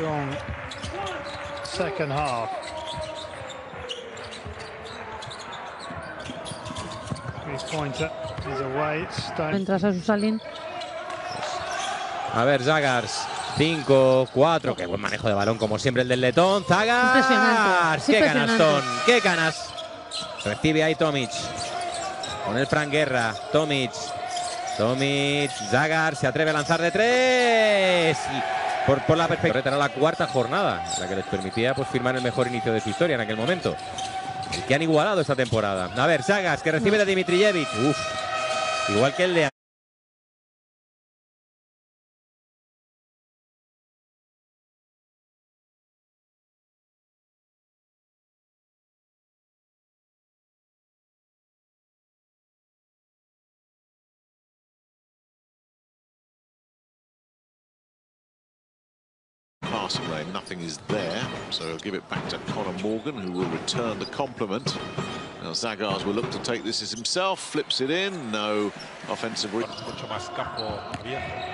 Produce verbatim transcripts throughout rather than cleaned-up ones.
strong second half. Three-pointer is away. Entras a Susalín. A ver, Zagars. cinco, cuatro. Qué buen manejo de balón, como siempre, el del letón. Zagars. Impresionante. Qué canastón. Qué canas. Recibe ahí Tomic. Con el Fran Guerra. Tomic. Tomic. Zagars se atreve a lanzar de tres. Y por, por la perspectiva. Era la cuarta jornada, la que les permitía pues, firmar el mejor inicio de su historia en aquel momento. Y que han igualado esta temporada. A ver, Zagars, que recibe de Dimitrijević. Uf. Igual que el de. Away. Nothing is there, so he'll give it back to Conor Morgan, who will return the compliment. Now Zagars will look to take this as himself, flips it in, no offensive.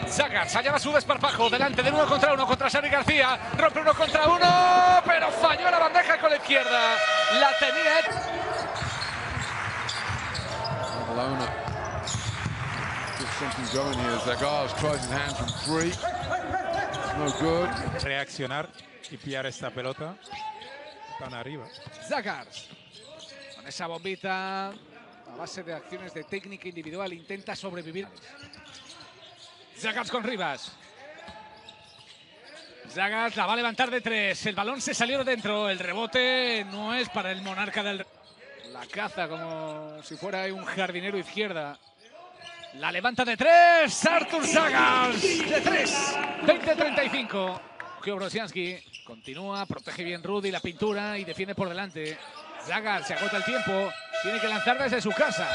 Zagars hallaba su desparpajo, delante de uno contra uno contra Sergi García, rompe uno contra uno, pero falló la bandeja con la izquierda, la tenía. Reaccionar y pillar esta pelota tan arriba. Zagars con esa bombita a base de acciones de técnica individual intenta sobrevivir. Zagars con Rivas. Zagars la va a levantar de tres. El balón se salió dentro. El rebote no es para el monarca del. La caza como si fuera un jardinero izquierda. La levanta de tres, Arturs Zagars, de tres, veinte treinta y cinco. Gio Brosianski continúa, protege bien Rudy la pintura y defiende por delante. Zagars se agota el tiempo, tiene que lanzar desde su casa.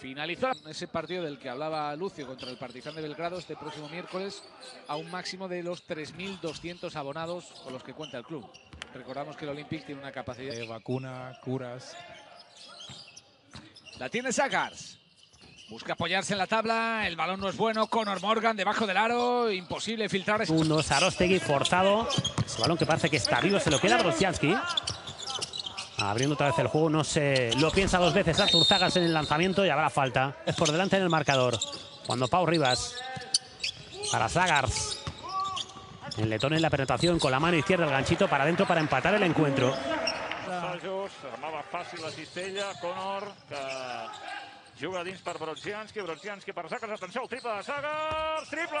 Finalizó ese partido del que hablaba Lucio contra el Partizan de Belgrado este próximo miércoles a un máximo de los tres mil doscientos abonados con los que cuenta el club. Recordamos que el Olympic tiene una capacidad de vacuna, curas. La tiene Zagars. Busca apoyarse en la tabla, el balón no es bueno, Conor Morgan debajo del aro, imposible filtrar. Uno, Aróstegui forzado, ese balón que parece que está vivo, se lo queda Brosianski. Abriendo otra vez el juego, no se lo piensa dos veces Arturs Zagars en el lanzamiento y habrá falta. Es por delante en el marcador, cuando Pau Rivas para Zagars. El letón en la penetración con la mano izquierda, el ganchito para adentro para empatar el encuentro. Armaba fàcil la cistella, Conor, que... juga dins per Brosianski, Brosianski per Zagars, atenció, el triple de Zagars, triple!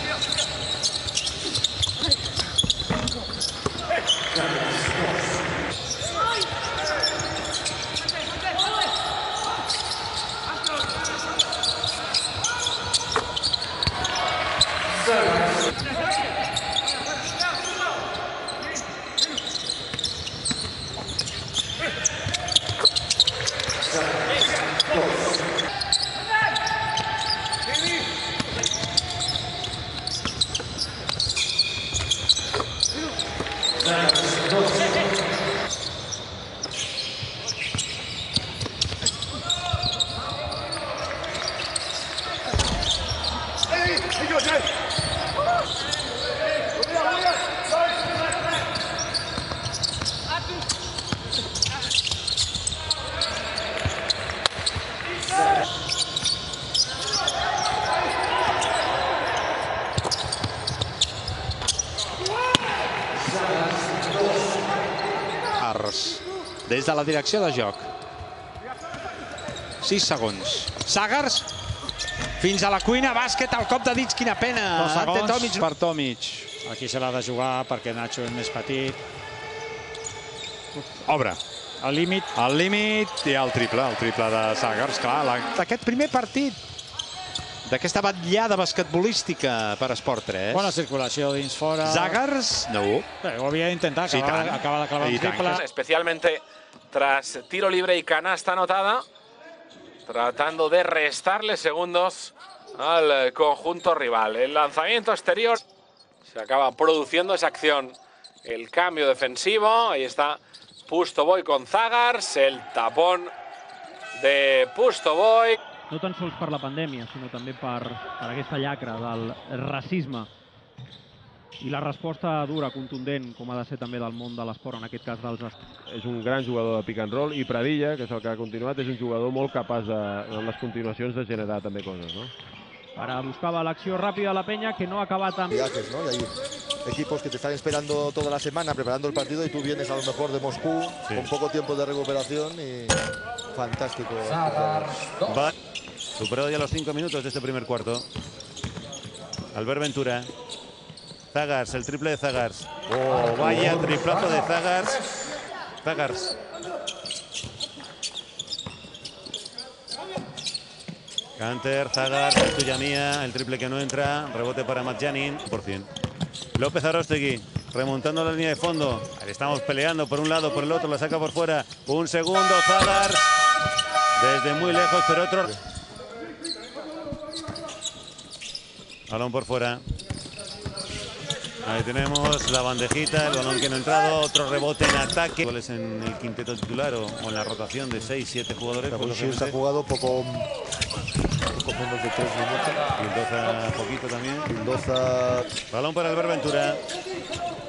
Des de la direcció de joc. Sis segons. Zagars fins a la cuina, bàsquet al cop de dits, quina pena. Dos segons Tomic. Per Tomic. Aquí se l'ha de jugar perquè Nacho és més petit. Obre. Al límit. Al límit i el triple, el triple de Zagars, clar. Aquest primer partit d'aquesta batllada basquetbolística per Esport tres. Bona circulació dins fora. Zagars, no. Ho havia d'intentar, acaba de clavar un triple. Especialmente tras tiro libre y canasta anotada, tratando de restarle segundos al conjunto rival. El lanzamiento exterior, se acaba produciendo esa acción. El cambio defensivo, ahí está Pustovoy con Zagars, el tapón de Pustovoy. No tan sols per la pandèmia, sinó també per, per aquesta llacra del racisme. I la resposta dura, contundent, com ha de ser també del món de l'esport, en aquest cas dels esports. És un gran jugador de pick and roll i Pradilla, que és el que ha continuat, és un jugador molt capaç de, en les continuacions de generar també coses, no? Ara buscava l'acció ràpida a la penya, que no ha acabat amb... Viajes, ¿no? Y hay equipos que te están esperando toda la semana, preparando el partido, y tú vienes a lo mejor de Moscú, sí, con poco tiempo de recuperación y... Fantástico. Zagars. Superó ya los cinco minutos de este primer cuarto. Albert Ventura. Zagars, el triple de Zagars. Oh, vaya triplazo de Zagars. Zagars. Canter, Zagars, es tuya mía. El triple que no entra. Rebote para Matjanin. Por cien. López-Aróstegui remontando la línea de fondo. Ahí estamos peleando por un lado, por el otro. La saca por fuera. Un segundo, Zagars. Desde muy lejos, pero otro... Balón por fuera. Ahí tenemos la bandejita, el balón que no ha entrado, otro rebote en ataque. Goles en el quinteto titular o, o en la rotación de seis siete jugadores. Se ha jugado poco, poco menos de tres minutos. Vildoza poquito también. Vildoza. Balón para Albert Ventura.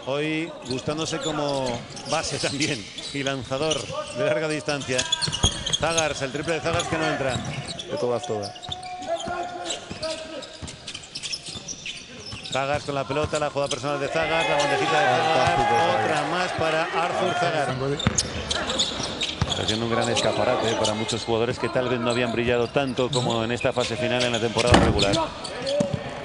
Hoy gustándose como base también y lanzador de larga distancia. Zagars, el triple de Zagars que no entra. De todas, todas. Zagars con la pelota, la jugada personal de Zagars, la bandejita de Zagars, otra más para Arturs Zagars. Está siendo un gran escaparate para muchos jugadores que tal vez no habían brillado tanto como en esta fase final en la temporada regular.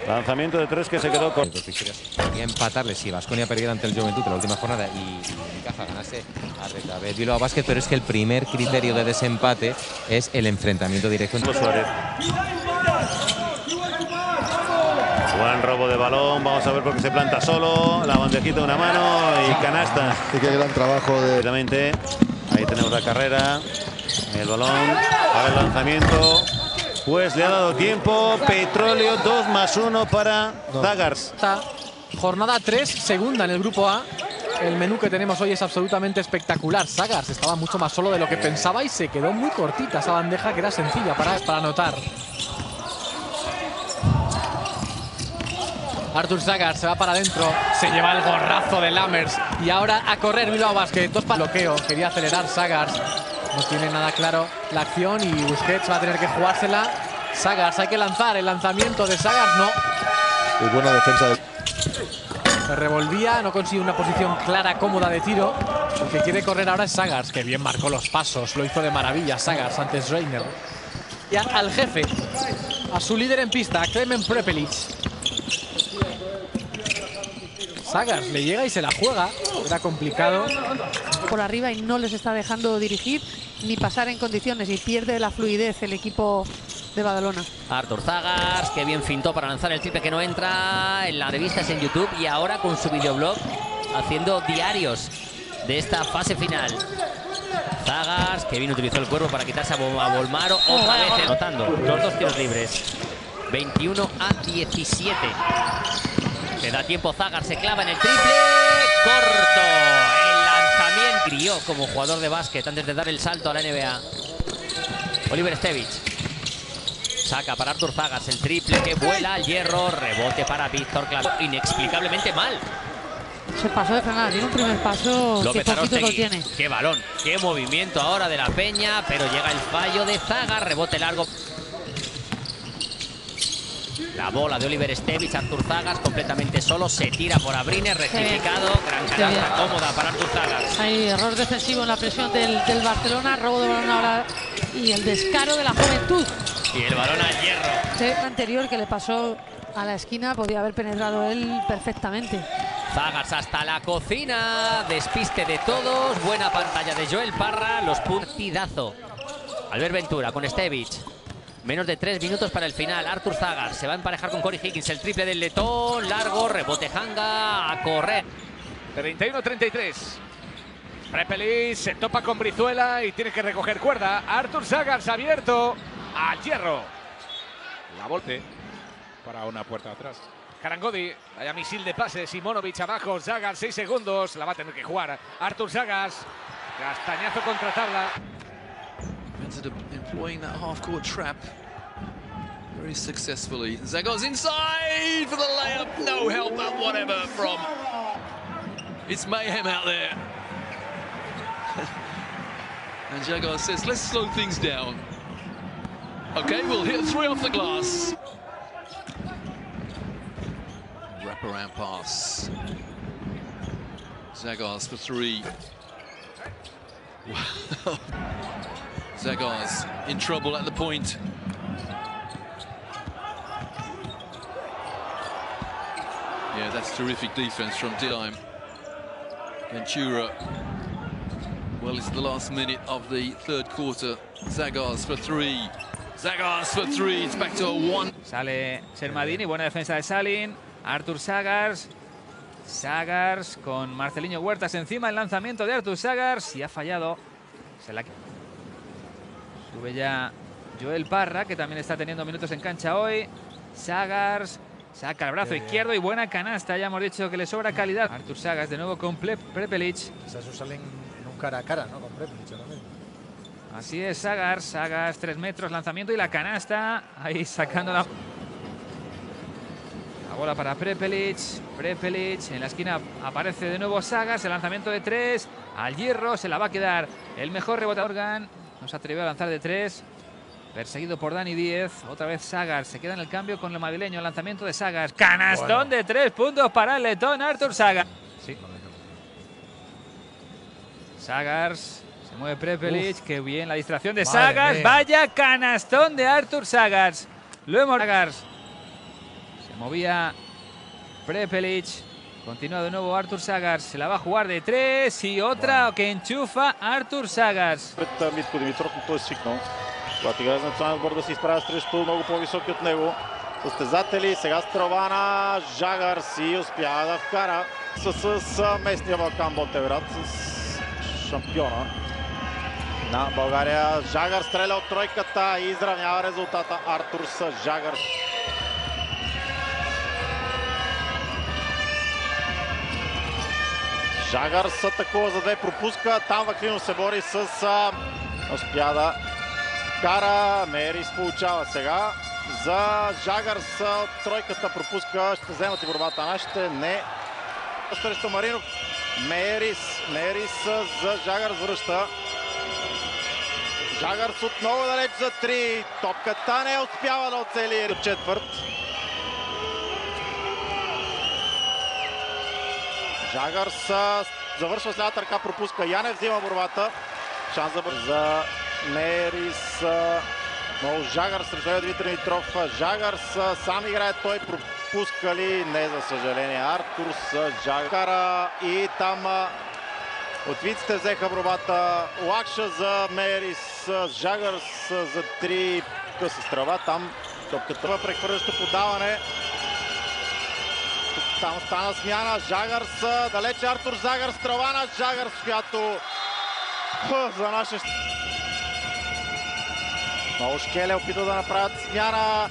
Lanzamiento de tres que se quedó con... Quería empatarle, si Baskonia perdiera ante el Joventut en la última jornada y Caja ganase a Retabet Bilbao Basket, pero es que el primer criterio de desempate es el enfrentamiento directo entre Suárez. Buen robo de balón, vamos a ver por qué se planta solo, la bandejita de una mano y canasta. Y qué gran trabajo de... Exactamente. Ahí tenemos la carrera, el balón, ahora el lanzamiento, pues le ha dado tiempo, Petróleo, dos más uno para Zagars. Jornada tres, segunda en el grupo A, el menú que tenemos hoy es absolutamente espectacular. Zagars estaba mucho más solo de lo que pensaba y se quedó muy cortita esa bandeja que era sencilla para, para anotar. Arturs Zagars se va para adentro, se lleva el gorrazo de Lammers y ahora a correr Bilbao Basket. Dos para bloqueo, quería acelerar Zagars, no tiene nada claro la acción y Busquets va a tener que jugársela. Zagars, hay que lanzar, el lanzamiento de Zagars no. Muy buena defensa. Se revolvía, no consigue una posición clara, cómoda de tiro. El que quiere correr ahora es Zagars, que bien marcó los pasos, lo hizo de maravilla Zagars antes Reiner. Y al jefe, a su líder en pista, Klemen Prepelič. Zagars le llega y se la juega, era complicado. Por arriba y no les está dejando dirigir ni pasar en condiciones y pierde la fluidez el equipo de Badalona. Arturs Zagars, que bien fintó para lanzar el triple que no entra, en las revistas en YouTube y ahora con su videoblog haciendo diarios de esta fase final. Zagars, que bien utilizó el cuerpo para quitarse a Bolmaro, otra vez anotando los dos tiros libres. veintiuno a diecisiete. Le da tiempo, Zagars se clava en el triple, corto, el lanzamiento crió como jugador de básquet antes de dar el salto a la N B A. Oliver Stević saca para Arturs Zagars el triple que vuela al hierro, rebote para Víctor Clavo, inexplicablemente mal. Se pasó de frenada, tiene un primer paso que poquito lo tiene. Qué balón, qué movimiento ahora de la peña, pero llega el fallo de Zagars, rebote largo. La bola de Oliver Stević, Arturs Zagars completamente solo, se tira por Abrines, rectificado, sí, gran canasta cómoda para Arturs Zagars. Hay error defensivo en la presión del, del Barcelona, robo de balón ahora y el descaro de la Joventut. Y el balón al hierro. Sí, anterior que le pasó a la esquina, podía haber penetrado él perfectamente. Zagars hasta la cocina, despiste de todos, buena pantalla de Joel Parra, los puntidazo. Albert Ventura con Stević. Menos de tres minutos para el final. Arturs Zagars se va a emparejar con Corey Higgins. El triple del letón. Largo. Rebote Hanga. A correr. treinta y uno a treinta y tres. Prepelič se topa con Brizuela y tiene que recoger cuerda. Arturs Zagars abierto. Al hierro. La volte para una puerta atrás. Harangody, vaya misil de pase. Simonovic abajo. Zagars, seis segundos. La va a tener que jugar Arturs Zagars. Castañazo contra tabla. Employing that half-court trap very successfully. Zagars inside for the layup. No help up whatever from. It's mayhem out there. And Zagars says, let's slow things down. Okay, we'll hit three off the glass. Wraparound pass. Zagars for three. Wow. Zagars in trouble at the point. Yeah, that's terrific defense from Dime. Ventura. Well, it's the last minute of the third quarter. Zagars for three. Zagars for three. It's back to a one. Sale Sermadini, buena defensa de Salin. Arturs Zagars. Zagars con Marcelinho Huertas encima. El lanzamiento de Arturs Zagars y ha fallado. Se la Sube ya Joel Parra, que también está teniendo minutos en cancha hoy. Zagars saca el brazo yeah, izquierdo yeah. y buena canasta. Ya hemos dicho que le sobra calidad. Arturs Zagars de nuevo con Prepelič. Quizás salen en un cara a cara, ¿no? Con Prepelič también. Así es, Zagars. Zagars, tres metros, lanzamiento y la canasta. Ahí sacando la... La bola para Prepelič. Prepelič en la esquina aparece de nuevo Zagars. El lanzamiento de tres. Al hierro se la va a quedar el mejor rebotador. Morgan. No se atrevió a lanzar de tres. Perseguido por Dani Díez. Otra vez Zagars. Se queda en el cambio con el madrileño. El lanzamiento de Zagars. Canastón bueno. de tres puntos para el letón. Arturs Zagars. Sí. Zagars. Se mueve Prepelič. Qué bien la distracción de Madre Zagars. Mía. Vaya canastón de Arturs Zagars. Lo hemos... Zagars. Se movía Prepelič. Continúa de nuevo Arturs Zagars, se la va a jugar de tres y otra bueno. que enchufa Arturs Zagars. Zagars атакува за две, пропуска, там Ваклинов се бори с успя да кара, Мерис получава сега за Zagars от тройката, пропуска, ще вземат и борбата нашите, не срещу Маринов, Мерис, Мерис за Zagars връща, Zagars отново далеч за три, топката не успява да оцели до четвърт. Zagars завършва с лявата ръка, пропуска. Янев взима борбата. Шанс за Мерис. Много Zagars срещу Димитър Димитров. Zagars сам играе, той пропуска ли? Не, за съжаление. Arturs Zagars и там отвиците взеха борбата. Лакша за Мерис. Zagars за три къса стрела. Там топката прехвърлящо подаване. Там стана смяна, Zagars, далече Arturs Zagars, трава на Zagars, която за наше... Много Шкеле опита да направят смяна,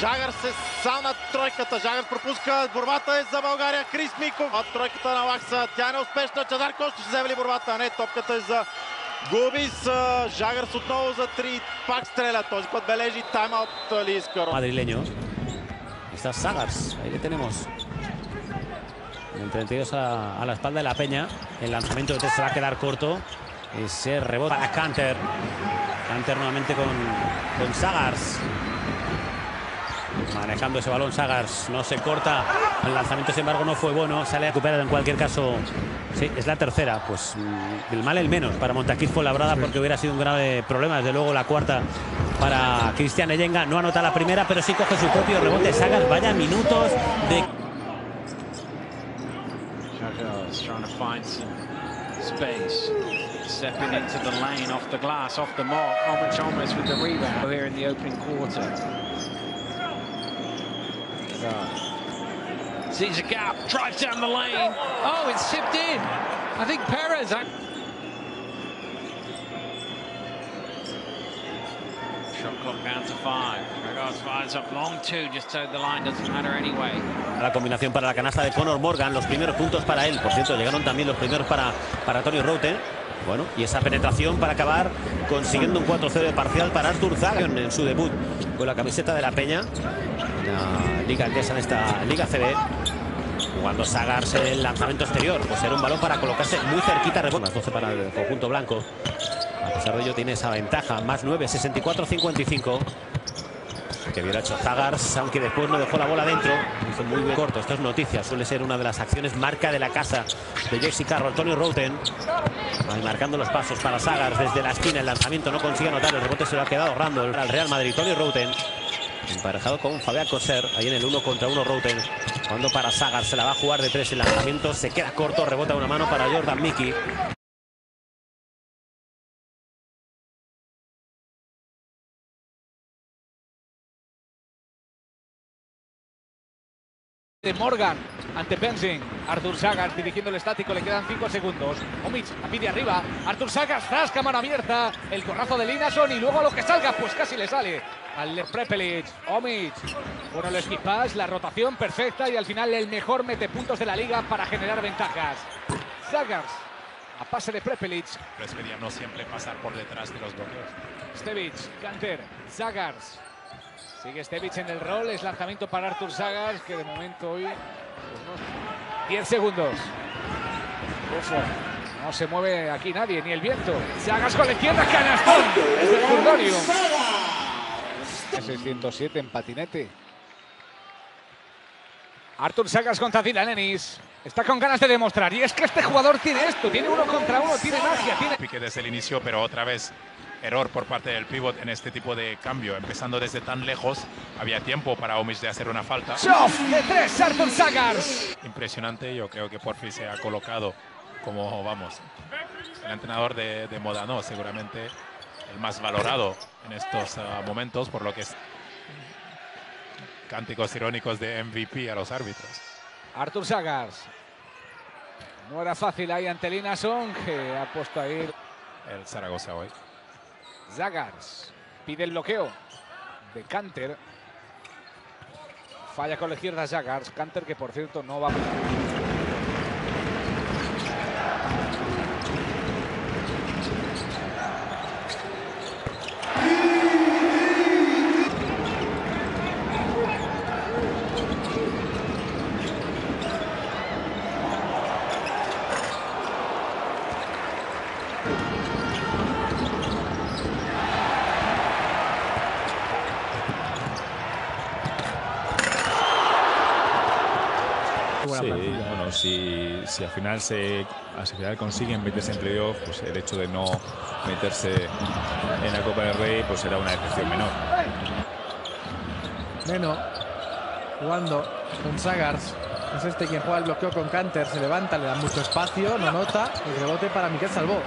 Zagars е сам на тройката, Zagars пропуска, борбата е за България, Крис Миков от тройката на Лакса, тя не успешна, Чадар Костов ще вземе ли борбата, не, топката е за Губис, Zagars отново за три, пак стреля, този път бележи тайм-аут Лискаро. Madrileño. Está Zagars, ahí le tenemos. El treinta y dos a, a la espalda de la peña. El lanzamiento de tres se va a quedar corto. Ese rebote para Kanter. Kanter nuevamente con, con Zagars. Manejando ese balón Zagars. No se corta. El lanzamiento, sin embargo, no fue bueno. Sale a recuperar en cualquier caso. Sí, es la tercera. Pues el mal el menos para Montaquís Fuenlabrada, porque hubiera sido un grave problema. Desde luego la cuarta para Cristian Ellenga. No anota la primera, pero sí coge su propio rebote. Zagars, vaya minutos de... Zagars trying to find some, some base. Stepping into the lane, off the glass, off the mark. Omichalmers with the rebound here in the opening quarter. Right. Sees a gap, drives down the lane. Oh, it's tipped in. I think Perez... Shot clock down to five. Zagars fires up long two, just towed the line, doesn't matter anyway. La combinación para la canasta de Conor Morgan, los primeros puntos para él. Por cierto, llegaron también los primeros para, para Tony Wroten. Bueno, y esa penetración para acabar consiguiendo un cuatro cero de parcial para Arturs Zagars en su debut con la camiseta de la Peña. La Liga Andesa en esta Liga C B. Jugando Zagars el lanzamiento exterior, pues era un balón para colocarse muy cerquita. Más doce para el conjunto blanco. A pesar de ello tiene esa ventaja, más nueve, sesenta y cuatro a cincuenta y cinco. Que hubiera hecho Zagars, aunque después no dejó la bola dentro. Fue muy bien corto, esto es noticia, suele ser una de las acciones marca de la casa de Jesse Carroll, Tony Wroten. Ahí marcando los pasos para Zagars desde la esquina, el lanzamiento no consigue anotar, el rebote se lo ha quedado Randall al Real Madrid, Tony Wroten. Emparejado con Fabián Coser, ahí en el uno contra uno Wroten. Cuando para Zagars, se la va a jugar de tres, el lanzamiento se queda corto, rebota una mano para Jordan Mickey. De Morgan ante Benzing, Arturs Zagars dirigiendo el estático, le quedan cinco segundos. Omic la pide arriba, Arturs Zagars tras cámara abierta, el corrazo de Linason y luego a lo que salga, pues casi le sale al Prepelič. Omic, bueno, el esquipás, la rotación perfecta y al final el mejor metepuntos de la liga para generar ventajas. Zagars a pase de Prepelič. Les pedíamos siempre pasar por detrás de los bloqueos. Stević, Kanter, Zagars. Sigue Stević en el rol, es lanzamiento para Arturs Zagars, que de momento hoy... diez segundos. Uf, no se mueve aquí nadie, ni el viento. Zagars con la izquierda, canastón. Es el Fundorio. seiscientos siete en patinete. Arturs Zagars contra Zilanenis. Está con ganas de demostrar, y es que este jugador tiene esto, tiene uno contra uno, tiene magia, tiene... Pique desde el inicio, pero otra vez... Error por parte del pívot en este tipo de cambio. Empezando desde tan lejos, había tiempo para Omic de hacer una falta. ¡Shof! ¡De tres, Arturs Zagars! Impresionante, yo creo que por fin se ha colocado como, vamos, el entrenador de, de moda, ¿no? Seguramente el más valorado en estos uh, momentos, por lo que es cánticos irónicos de M V P a los árbitros. Arturs Zagars. No era fácil ahí ante Linason, que ha puesto ahí el Zaragoza hoy. Zagars pide el bloqueo de Kanter. Falla con la izquierda Zagars. Kanter, que por cierto no va a... Sí, bueno, si, si al final se al final consiguen meterse en playoff, pues el hecho de no meterse en la Copa del Rey pues será una decepción menor. Bueno, jugando con Zagars, es este quien juega el bloqueo con Kanter, se levanta, le da mucho espacio, no nota, el rebote para Miquel Salvó.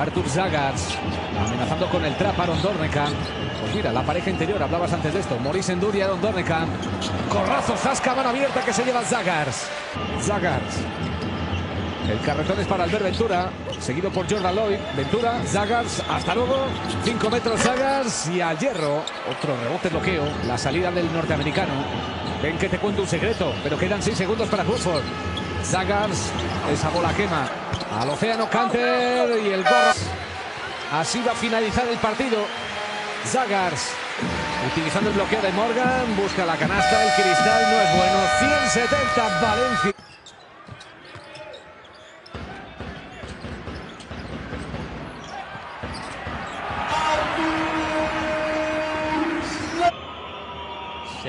Arturs Zagars amenazando con el trap Aaron Dornekamp. Pues mira, la pareja interior, hablabas antes de esto. Maurice Nduri, Aaron Dornekamp. Corrazo, zasca, mano abierta que se lleva Zagars. Zagars. El carretón es para Albert Ventura, seguido por Jordan Lloyd. Ventura, Zagars, hasta luego. cinco metros Zagars y al hierro. Otro rebote bloqueo, la salida del norteamericano. Ven que te cuento un secreto, pero quedan seis segundos para Crawford. Zagars, esa bola quema. Al océano Kanter y el gorro. Así va a finalizar el partido. Zagars, utilizando el bloqueo de Morgan, busca la canasta, el cristal no es bueno. ciento setenta Valencia.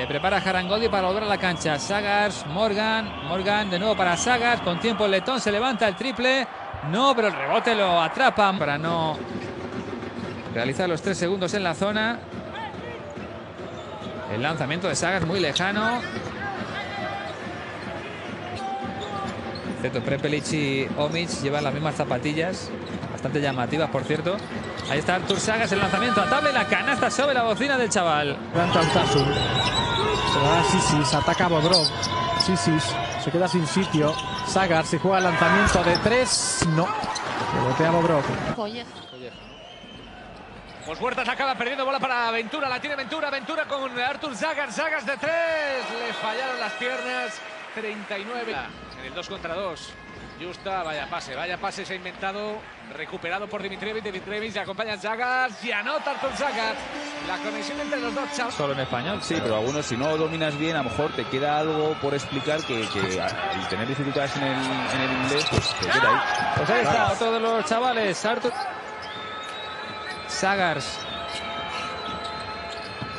prepara Harangody para volver a la cancha. Zagars, Morgan, Morgan de nuevo para Zagars. Con tiempo el letón se levanta el triple. No, pero el rebote lo atrapan para no realizar los tres segundos en la zona. El lanzamiento de Zagars muy lejano. Excepto Prepelič y Omić llevan las mismas zapatillas. Bastante llamativas, por cierto. Ahí está Arturs Zagars, el lanzamiento a tabla y la canasta sobre la bocina del chaval. Se la da Zisis, ataca a Bodrov. Zisis se queda sin sitio. Zagars se juega el lanzamiento de tres. No. Rebotea a Bodrov. Pues Huertas acaba perdiendo bola para Ventura. La tiene Ventura. Ventura con Arturs Zagars. Zagars de tres. Le fallaron las piernas. treinta y nueve. En el dos contra dos. Justa, vaya pase, vaya pase se ha inventado, recuperado por Dimitrijević, Dimitrijević le acompaña a Zagars y anota Arturs Zagars. La conexión entre los dos, chavos. Solo en español. Sí, pero algunos, si no dominas bien, a lo mejor te queda algo por explicar que, que al tener dificultades en el, en el inglés, pues te queda ahí. Pues ahí está, otro de los chavales, Arturs Zagars.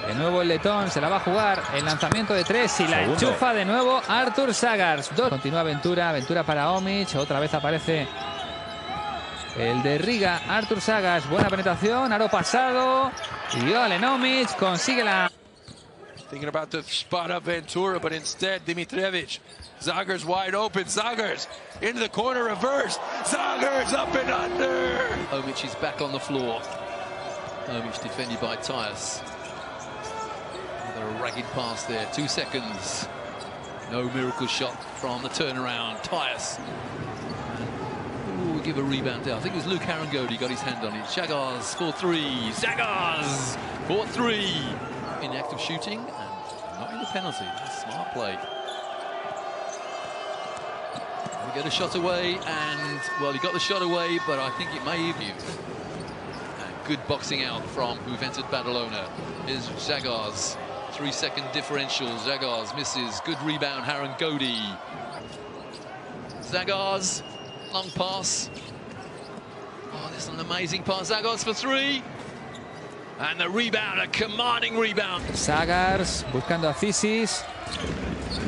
De nuevo el letón, se la va a jugar, el lanzamiento de tres y la Segundo. enchufa de nuevo Arturs Zagars. Dos. Continúa Ventura, Ventura para Omić, otra vez aparece el de Riga, Arturs Zagars. Buena penetración, aro pasado, y Olen Omić consigue la... Thinking about to spot up Ventura, but instead Dimitrijević. Zagars wide open, Zagars into the corner, reverse, Zagars up and under. Omić is back on the floor. Omić defended by Tyus. A ragged pass there, two seconds. No miracle shot from the turnaround. Tyus. Ooh, give a rebound down. I think it was Luke Harangody got his hand on it. Zagars for three. Zagars for three. In the act of shooting and not in the penalty. That's smart play. We get a shot away and, well, he got the shot away, but I think it may even. And good boxing out from Joventut Badalona. Here's Zagars. Three-second differential. Zagars misses. Good rebound, Harangody. Zagars, long pass. Oh, this is an amazing pass. Zagars for three. And the rebound, a commanding rebound. Zagars buscando a Zisis.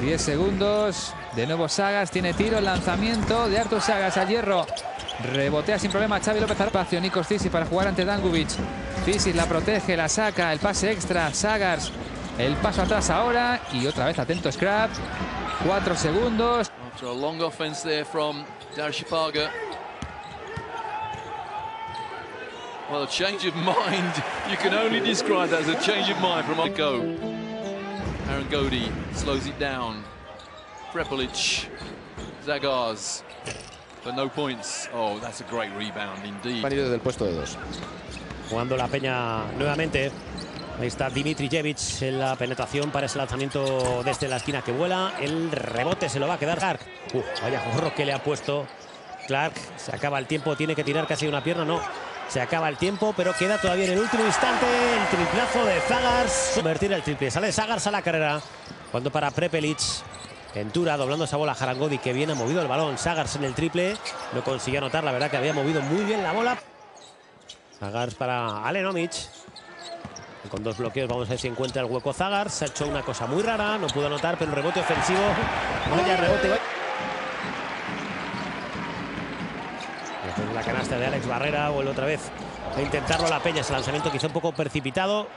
diez segundos. De nuevo Zagars, tiene tiro, lanzamiento de Arturs Zagars a hierro. Rebotea sin problema Xavi López-Aróstegui. Nikos Zissi para jugar ante Dangubic. Zissi la protege, la saca, el pase extra. Zagars. El paso atrás ahora y otra vez atento scrap. Cuatro segundos. After a long offense there from Darishipaga. Well, a change of mind. You can only describe that as a change of mind from Oko. Harangody slows it down. Prepelič, Zagars, but no points. Oh, that's a great rebound indeed. Venido del puesto de dos. Jugando la Peña nuevamente. Ahí está Dimitrijević en la penetración para ese lanzamiento desde la esquina que vuela. El rebote se lo va a quedar Clark. Uf, vaya gorro que le ha puesto Clark. Se acaba el tiempo, tiene que tirar casi una pierna, no. Se acaba el tiempo, pero queda todavía en el último instante el triplazo de Zagars. Convertir el triple, sale Zagars a la carrera. Cuando para Prepelič. Ventura doblando esa bola a Harangody, que bien ha movido el balón. Zagars en el triple, no consiguió anotar, la verdad que había movido muy bien la bola. Zagars para Alen Omić. Con dos bloqueos vamos a ver si encuentra el hueco Zagars. Se ha hecho una cosa muy rara, no pudo anotar, pero el rebote ofensivo. Vaya rebote. La canasta de Alex Barrera, vuelve otra vez a intentarlo la Peña. Ese lanzamiento quizá un poco precipitado.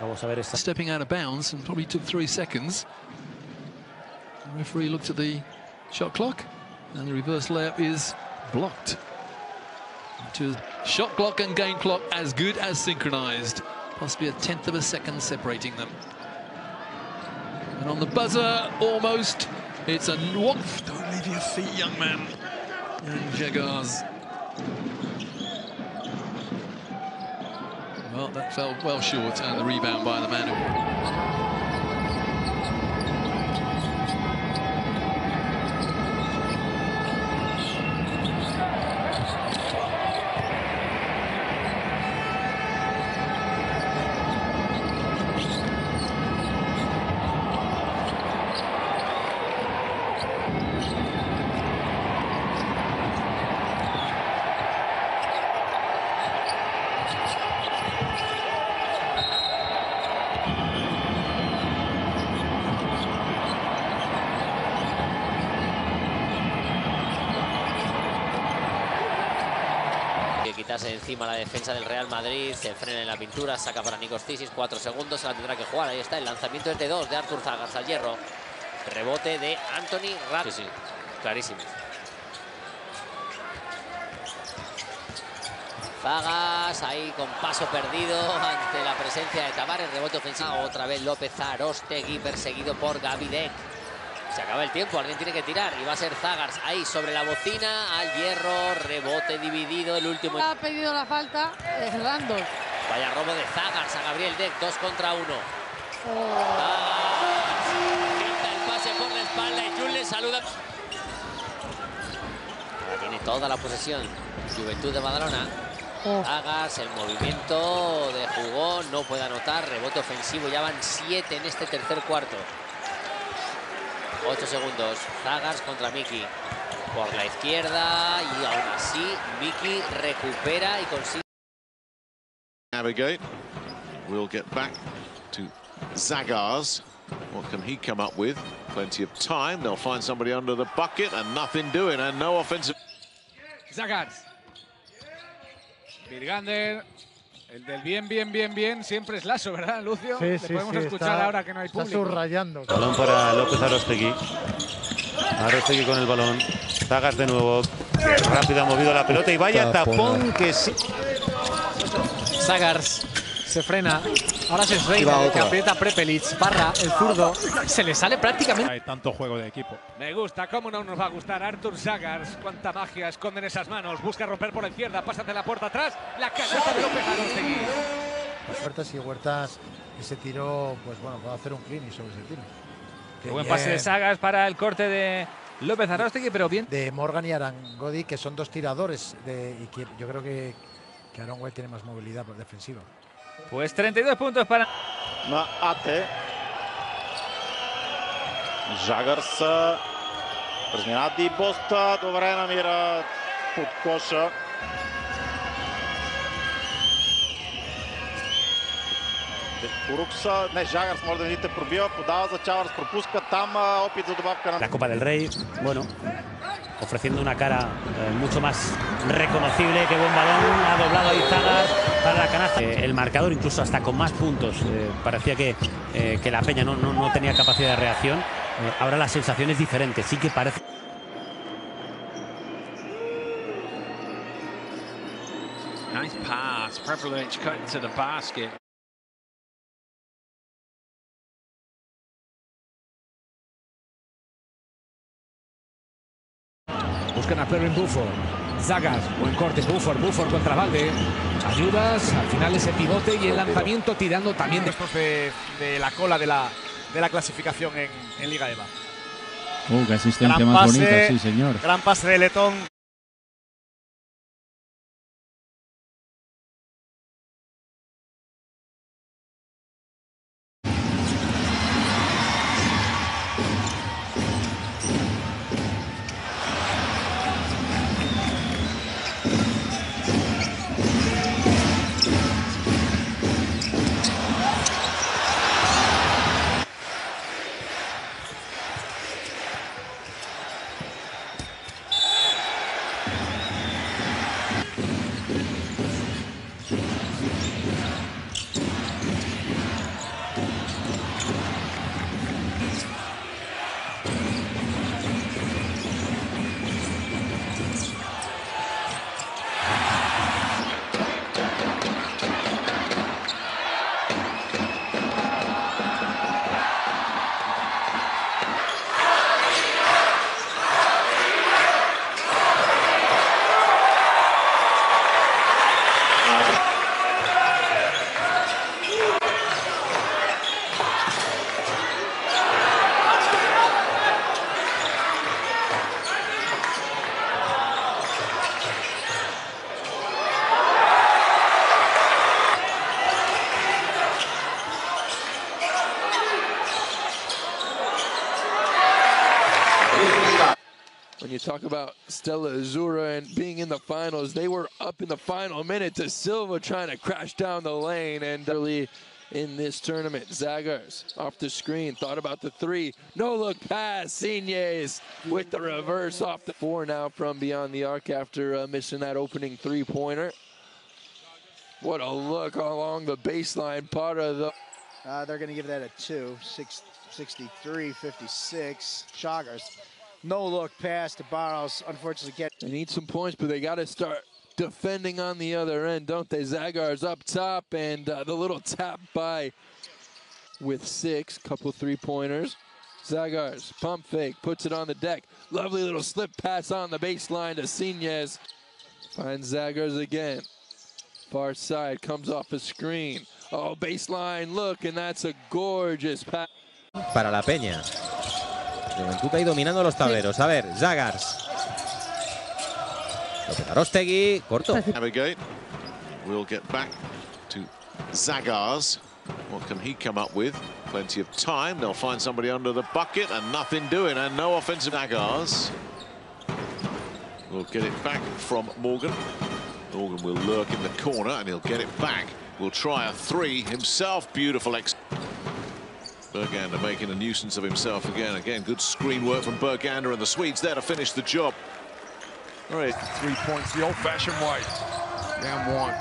Vamos a ver esta. Stepping out of bounds and probably took three seconds. The referee looked at the shot clock and the reverse layup is blocked. To shot clock and game clock as good as synchronized. Possibly a tenth of a second separating them. And on the buzzer, almost, it's a walk. Don't leave your feet, young man. And Zagars. Well, that fell well short, and the rebound by the man consigue quitarse de encima la defensa del Real Madrid, se frena en la pintura, saca para Nikos Zissi, cuatro segundos, se la tendrá que jugar, ahí está, el lanzamiento es de dos de Arturs Zagars al hierro, rebote de Anthony Rapp. Sí, sí, clarísimo. Zagars ahí con paso perdido ante la presencia de Tavares, rebote ofensivo, otra vez López-Aróstegui perseguido por Gaby Deck. Se acaba el tiempo, alguien tiene que tirar y va a ser Zagars ahí sobre la bocina, al hierro, rebote dividido, el último. Ha pedido la falta, es Randall. Vaya robo de Zagars a Gabriel Deck, dos contra uno. Oh. Zagars quita el pase por la espalda y Llull le saluda. Ahora tiene toda la posesión, Joventut de Badalona. Oh. Zagars, el movimiento de jugón, no puede anotar, rebote ofensivo, ya van siete en este tercer cuarto. ocho segundos, Zagars contra Miki por la izquierda y aún así Miki recupera y consigue. Navigate, we'll get back to Zagars. What can he come up with? Plenty of time, they'll find somebody under the bucket and nothing doing and no offensive. Zagars. Virgander, el del bien, bien, bien, bien, siempre es Lasso, ¿verdad, Lucio? Sí, sí, podemos sí, escuchar está, ahora que no hay público. Está subrayando. Balón para López-Aróstegui. Aróstegui con el balón. Zagars de nuevo. Rápido ha movido la pelota y vaya tapón que sí. Zagars se frena. Ahora se reina, que aprieta Prepelič. Parra, el zurdo. Se le sale prácticamente. Hay tanto juego de equipo. Me gusta, cómo no nos va a gustar Arturs Zagars. Cuánta magia esconden esas manos. Busca romper por la izquierda, pasa de la puerta atrás. La canasta de López-Aróstegui. Pues Huertas y Huertas, ese tiro, pues bueno, va a hacer un clean sobre ese tiro. Qué buen pase de Zagars para el corte de López-Aróstegui, pero bien. De Morgan y Harangody, que son dos tiradores. De, y que yo creo que, que Harangody tiene más movilidad defensiva. Pues treinta y dos puntos para Mate. Zagars разминати поста, добре намира под коша. Урукса, не Zagars може да видите пробива, подава за Чаварс, пропуска там опит за добавка на La Copa del Rey, bueno, ofreciendo una cara eh, mucho más reconocible. Qué buen balón, ha doblado ahí Zagars para la canasta. Eh, el marcador incluso hasta con más puntos, eh, parecía que, eh, que la Peña no, no, no tenía capacidad de reacción. Eh, ahora la sensación es diferente, sí que parece. Nice pass, Prepelič cut into the basket. Buscan a Perrin Buford, Zagars, buen corte, Buford, Buford contra Valde, ayudas, al final ese pivote y el lanzamiento tirando también después de, de la cola de la, de la clasificación en, en Liga EVA. Uh, qué asistencia gran más pase, bonita, sí señor. Gran pase de Letón. You talk about Stella Azura and being in the finals. They were up in the final minute to Silva trying to crash down the lane and really in this tournament. Zagars off the screen, thought about the three. No look pass, Signes with the reverse off the four now from beyond the arc after uh, missing that opening three pointer. What a look along the baseline. Parra though. Uh, they're gonna give that a two, six, sixty-three fifty-six, Zagars. No look pass to Barros, unfortunately get. They need some points, but they gotta start defending on the other end, don't they? Zagars up top, and uh, the little tap by with six, couple three-pointers. Zagars, pump fake, puts it on the deck. Lovely little slip pass on the baseline to Signes. Finds Zagars again. Far side, comes off a screen. Oh, baseline look, and that's a gorgeous pass. Para la Peña. Joventut ahí dominando los tableros. A ver, Zagars. López-Aróstegui, corto. Navigate. We'll get back to Zagars. What can he come up with? Plenty of time. They'll find somebody under the bucket and nothing doing and no offensive. Zagars. We'll get it back from Morgan. Morgan will lurk in the corner and he'll get it back. We'll try a three himself. Beautiful ex. Bergander making a nuisance of himself again. Again, good screen work from Bergander and the Swedes there to finish the job. All right, three points the old-fashioned way. Down one.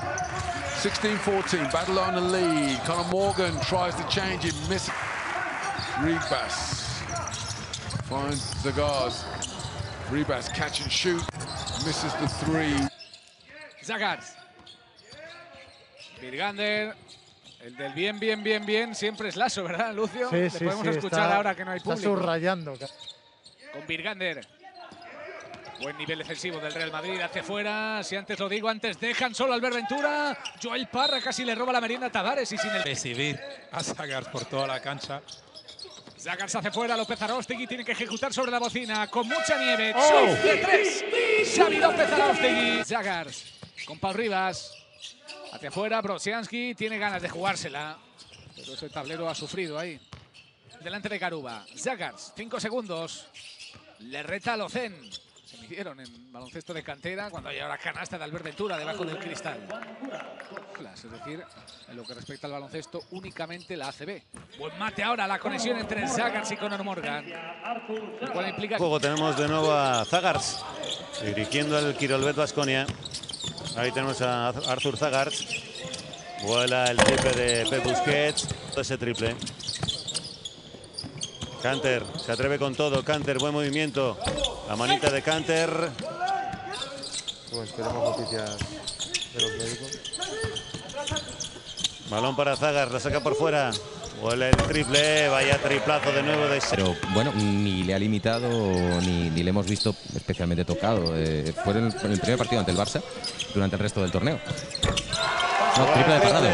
sixteen fourteen, Badalona lead. Conor Morgan tries to change him, misses. Ribas finds Zagars. Ribas catch and shoot, misses the three. Zagars. Bergander. El del bien, bien, bien, bien, siempre es Lasso, ¿verdad, Lucio? Sí, Le sí, podemos sí, escuchar está, ahora que no hay público. Está subrayando. Con Bergander. Buen nivel defensivo del Real Madrid, hacia afuera. Si antes lo digo, antes dejan solo Albert Ventura. Joel Parra casi le roba la merienda a Tavares y sin el... Recibir a Zagars por toda la cancha. Zagars hace fuera, López-Aróstegui tiene que ejecutar sobre la bocina. Con mucha nieve. ¡Oh! ¡Shoot de tres! Xavi López-Aróstegui. Zagars con Pau Rivas. Hacia afuera, Brosianski tiene ganas de jugársela. Pero ese tablero ha sufrido ahí. Delante de Garuba. Zagars, cinco segundos. Le reta a Locen. Se midieron en baloncesto de cantera cuando hay ahora canasta de Albert Ventura debajo del cristal. Es decir, en lo que respecta al baloncesto, únicamente la A C B. Buen mate ahora, la conexión entre Zagars y Conor Morgan. Lo cual implica... Luego tenemos de nuevo a Zagars dirigiendo el Kirolbet Baskonia. Ahí tenemos a Arturs Zagars. Vuela el triple de Pep Busquets. Ese triple. Kanter se atreve con todo. Kanter, buen movimiento. La manita de Kanter. Pues esperamos noticias de los médicos. Balón para Zagars, la saca por fuera. Vuela el triple. Vaya triplazo de nuevo de ese. Pero bueno, ni le ha limitado ni, ni le hemos visto especialmente tocado. Eh, fue en el, en el primer partido ante el Barça. Durante el resto del torneo. No, triple de Parrado.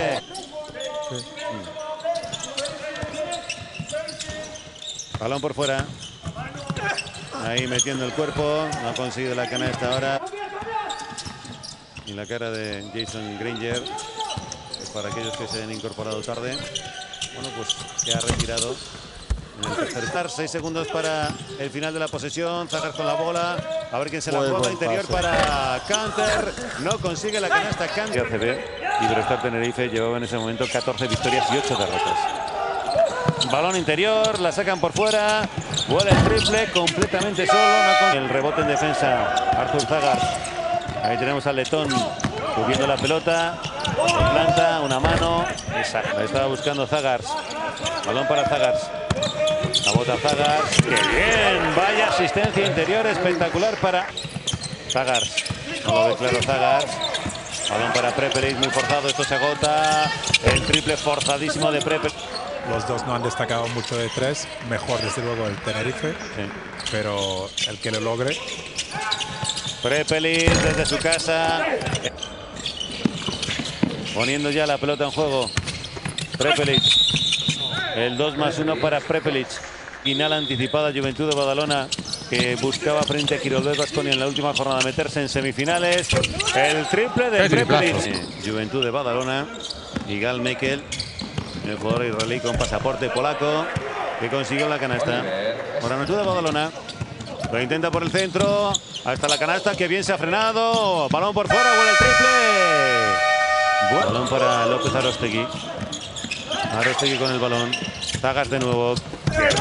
Balón por fuera. Ahí metiendo el cuerpo. No ha conseguido la canasta ahora. Y la cara de Jason Granger. Para aquellos que se han incorporado tarde. Bueno, pues se ha retirado. seis segundos para el final de la posesión. Zagars con la bola. A ver quién se la juega. Interior pase para Kanter. No consigue la canasta Kanter. Liga C B, Iberostar Tenerife llevaba en ese momento catorce victorias y ocho derrotas. Balón interior. La sacan por fuera. Vuela el triple. Completamente solo. No con... El rebote en defensa. Arturs Zagars. Ahí tenemos al letón subiendo la pelota. Se planta. Una mano. Exacto. Ahí estaba buscando Zagars. Balón para Zagars. La bota Zagars. ¡Qué bien! Vaya asistencia interior espectacular para Zagars. No lo ve claro Zagars. Balón para Prepelič, muy forzado. Esto se agota. El triple forzadísimo de Prepelič. Los dos no han destacado mucho de tres. Mejor, desde luego, el Tenerife. Sí. Pero el que lo logre. Prepelič desde su casa. Poniendo ya la pelota en juego. Prepelič. El dos más uno para Prepelič. Final anticipada Joventut de Badalona, que buscaba frente a Kirolbet Baskonia en la última jornada meterse en semifinales. El triple de Prepelič. Joventut de Badalona. Igal Mekel, el jugador israelí con pasaporte polaco, que consiguió la canasta. Ahora Joventut de Badalona. Lo intenta por el centro. Hasta la canasta, que bien se ha frenado. Balón por fuera, vuela el triple. Balón para López-Aróstegui. Aróstegui con el balón. Zagars de nuevo.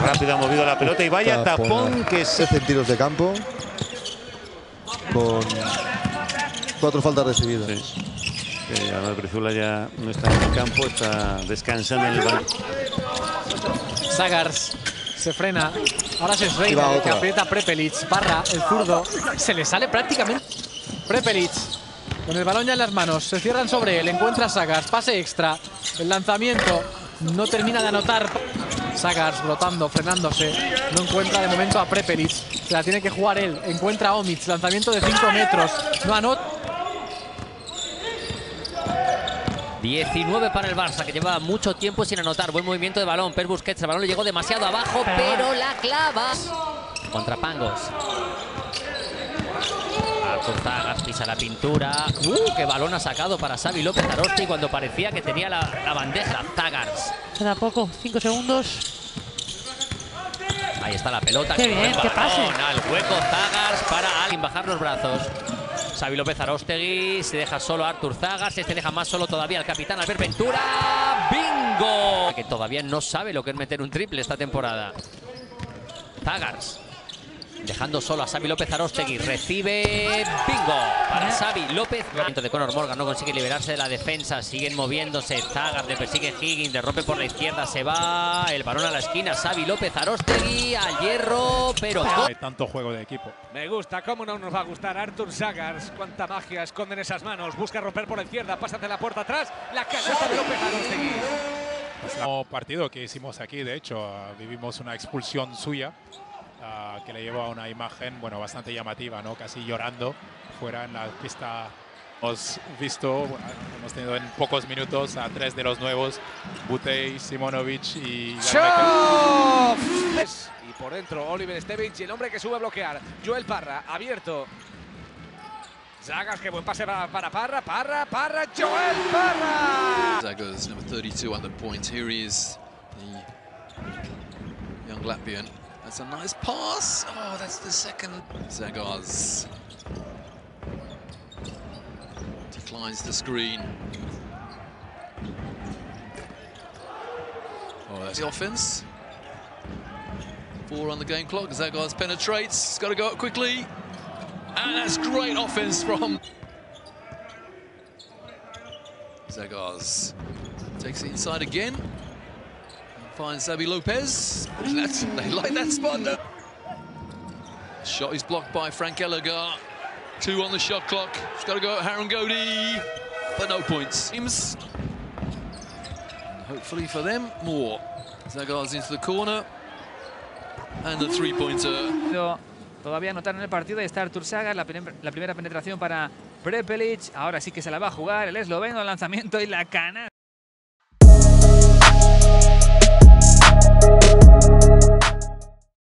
Rápido ha movido la pelota y vaya tapón, tapón que es. trece tiros de campo. Con cuatro faltas recibidas. Sí. Eh, Albert Brizuela ya no está en el campo, está descansando en el balón. Zagars se frena. Ahora se frena, que aprieta Prepelič. Parra, el zurdo. Se le sale prácticamente. Prepelič. Con el balón ya en las manos, se cierran sobre él, encuentra Zagars, pase extra, el lanzamiento no termina de anotar. Zagars brotando, frenándose, no encuentra de momento a Prepelič, se la tiene que jugar él, encuentra a Omic, lanzamiento de cinco metros, no anota. diecinueve para el Barça, que lleva mucho tiempo sin anotar, buen movimiento de balón, Per Busquets, el balón le llegó demasiado abajo, pero la clava contra Pangos. Zagas pisa la pintura. ¡Uh! ¡Qué balón ha sacado para Xavi López-Aróstegui cuando parecía que tenía la, la bandeja! Zagars. Queda poco, cinco segundos. Ahí está la pelota. ¡Qué bien! ¡Qué pase! Al hueco Zagars para alguien bajar los brazos. Xavi López-Aróstegui se deja solo a Arturs Zagars. Este deja más solo todavía al capitán Albert Ventura. ¡Bingo! Que todavía no sabe lo que es meter un triple esta temporada. Zagars. Dejando solo a Xavi López-Aróstegui. Recibe. Bingo. Para Xavi López. De Conor Morgan no consigue liberarse de la defensa. Siguen moviéndose. Zagars le persigue Higgins. Le rompe por la izquierda. Se va. El balón a la esquina. Xavi López-Aróstegui. Al hierro. Pero. No hay tanto juego de equipo. Me gusta. ¿Cómo no nos va a gustar? Arturs Zagars. Cuánta magia esconden esas manos. Busca romper por la izquierda. Pasa hacia la puerta atrás. La canasta de López-Aróstegui. Es el partido que hicimos aquí. De hecho, vivimos una expulsión suya. Uh, que le llevó a una imagen bueno, bastante llamativa, ¿no? Casi llorando fuera en la pista. Hemos visto, bueno, hemos tenido en pocos minutos a tres de los nuevos, Butey, Simonovic y... Y por dentro Oliver Stević, el hombre que sube a bloquear, Joel Parra, abierto. Zagars, qué buen pase para, para Parra, Parra, Parra, Joel Parra. Zagars, number thirty-two on the point. Here he is, the young Latvian. That's a nice pass. Oh, that's the second. Zagars declines the screen. Oh, that's the offense. Four on the game clock. Zagars penetrates. It's got to go up quickly. And that's great offense from Zagars. Takes it inside again. Finds Xavi López. That's, they like that spot. No. Shot is blocked by Frank Ellegar. Two on the shot clock. It's got to go at Harangody, but no points. And hopefully for them, more. Zagars into the corner. And the three-pointer. Todavía anotaron el partido. Ahí está Arturs Zagars. La, la primera penetración para Prepelič. Ahora sí que se la va a jugar el esloveno. El lanzamiento y la canasta.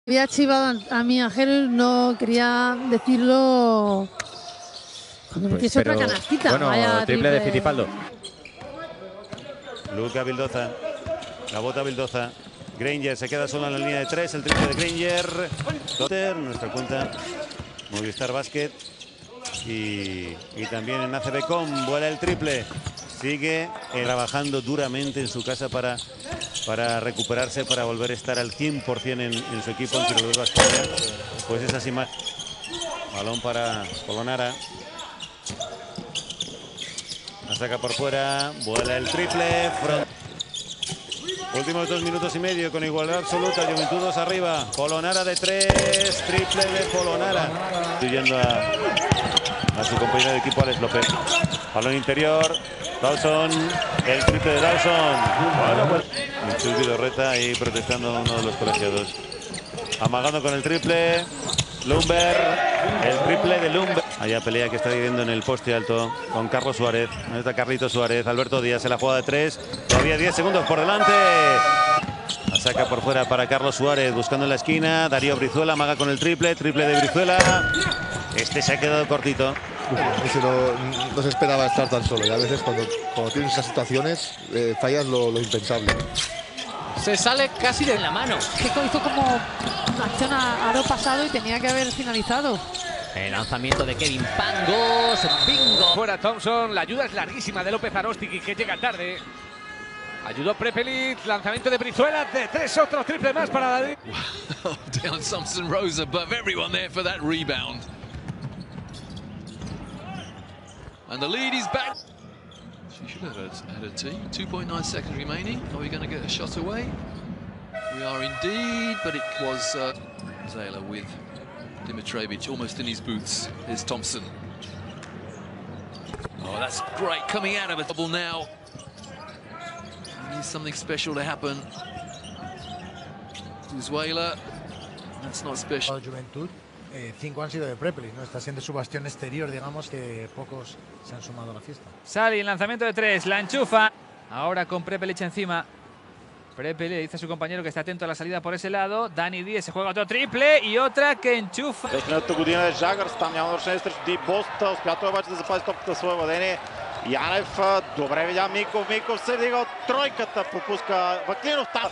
Había chivado a mi Ángel, no quería decirlo cuando me pues, otra canastita. Bueno, vaya, triple, triple de Fitipaldo. Luca Vildoza, la bota Vildoza. Granger se queda solo en la línea de tres, el triple de Granger. Dotter, nuestra cuenta Movistar Basket. Y, y también en A C B com, vuela el triple. Sigue eh, trabajando duramente en su casa para, para recuperarse, para volver a estar al cien por cien en, en su equipo, en Kirolbet Baskonia. Pues es así más. Balón para Polonara. La saca por fuera, vuela el triple. Front. Últimos dos minutos y medio con igualdad absoluta. Joventut dos arriba. Polonara de tres, triple de Polonara. Yendo a, a su compañero de equipo, Alex López. Balón interior. Dawson, el triple de Dawson. Michus Vidorreta ahí protestando uno de los colegiados. Amagando con el triple. Lumber, el triple de Lumber. Allá pelea que está viviendo en el poste alto con Carlos Suárez. Ahí está Carlito Suárez, Alberto Díaz en la jugada de tres. Todavía diez segundos por delante. La saca por fuera para Carlos Suárez, buscando en la esquina. Darío Brizuela amaga con el triple, triple de Brizuela. Este se ha quedado cortito. Ese no, no se esperaba estar tan solo. Y a veces cuando, cuando tienes esas situaciones eh, fallas lo, lo impensable. Se sale casi de la mano. Que hizo como una acción a aro pasado y tenía que haber finalizado. El lanzamiento de Kevin Pangos. Bingo. Fuera Thompson. La ayuda es larguísima de López-Aróstegui, que llega tarde. Ayudó Prepelič, lanzamiento de Brizuela, de tres, otros triple más para Darío. Wow, down Thompson Rosa, but everyone there for that rebound. And the lead is back. She should have had a tee. two point nine seconds remaining. Are we going to get a shot away? We are indeed, but it was uh, Zayla with Dimitrijević almost in his boots. Here's Thompson. Oh, that's great, coming out of a double now. Needs something special to happen. Brizuela, that's not special. Joventut, eh, cinco han sido de Prepelič, ¿no? Está siendo su bastión exterior, digamos, que pocos se han sumado a la fiesta. Sali, lanzamiento de tres, la enchufa. Ahora con Prepelič encima. Prepelič dice a su compañero que está atento a la salida por ese lado. Dani Díez se juega otro triple y otra que enchufa. Desminutата година е Zagars, там няма нарушение срещу Deep Post. Успя той обаче да запази топката на свое владение. Янев, добре видя Миков, Миков се дига от тройката, пропуска Ваклинов там.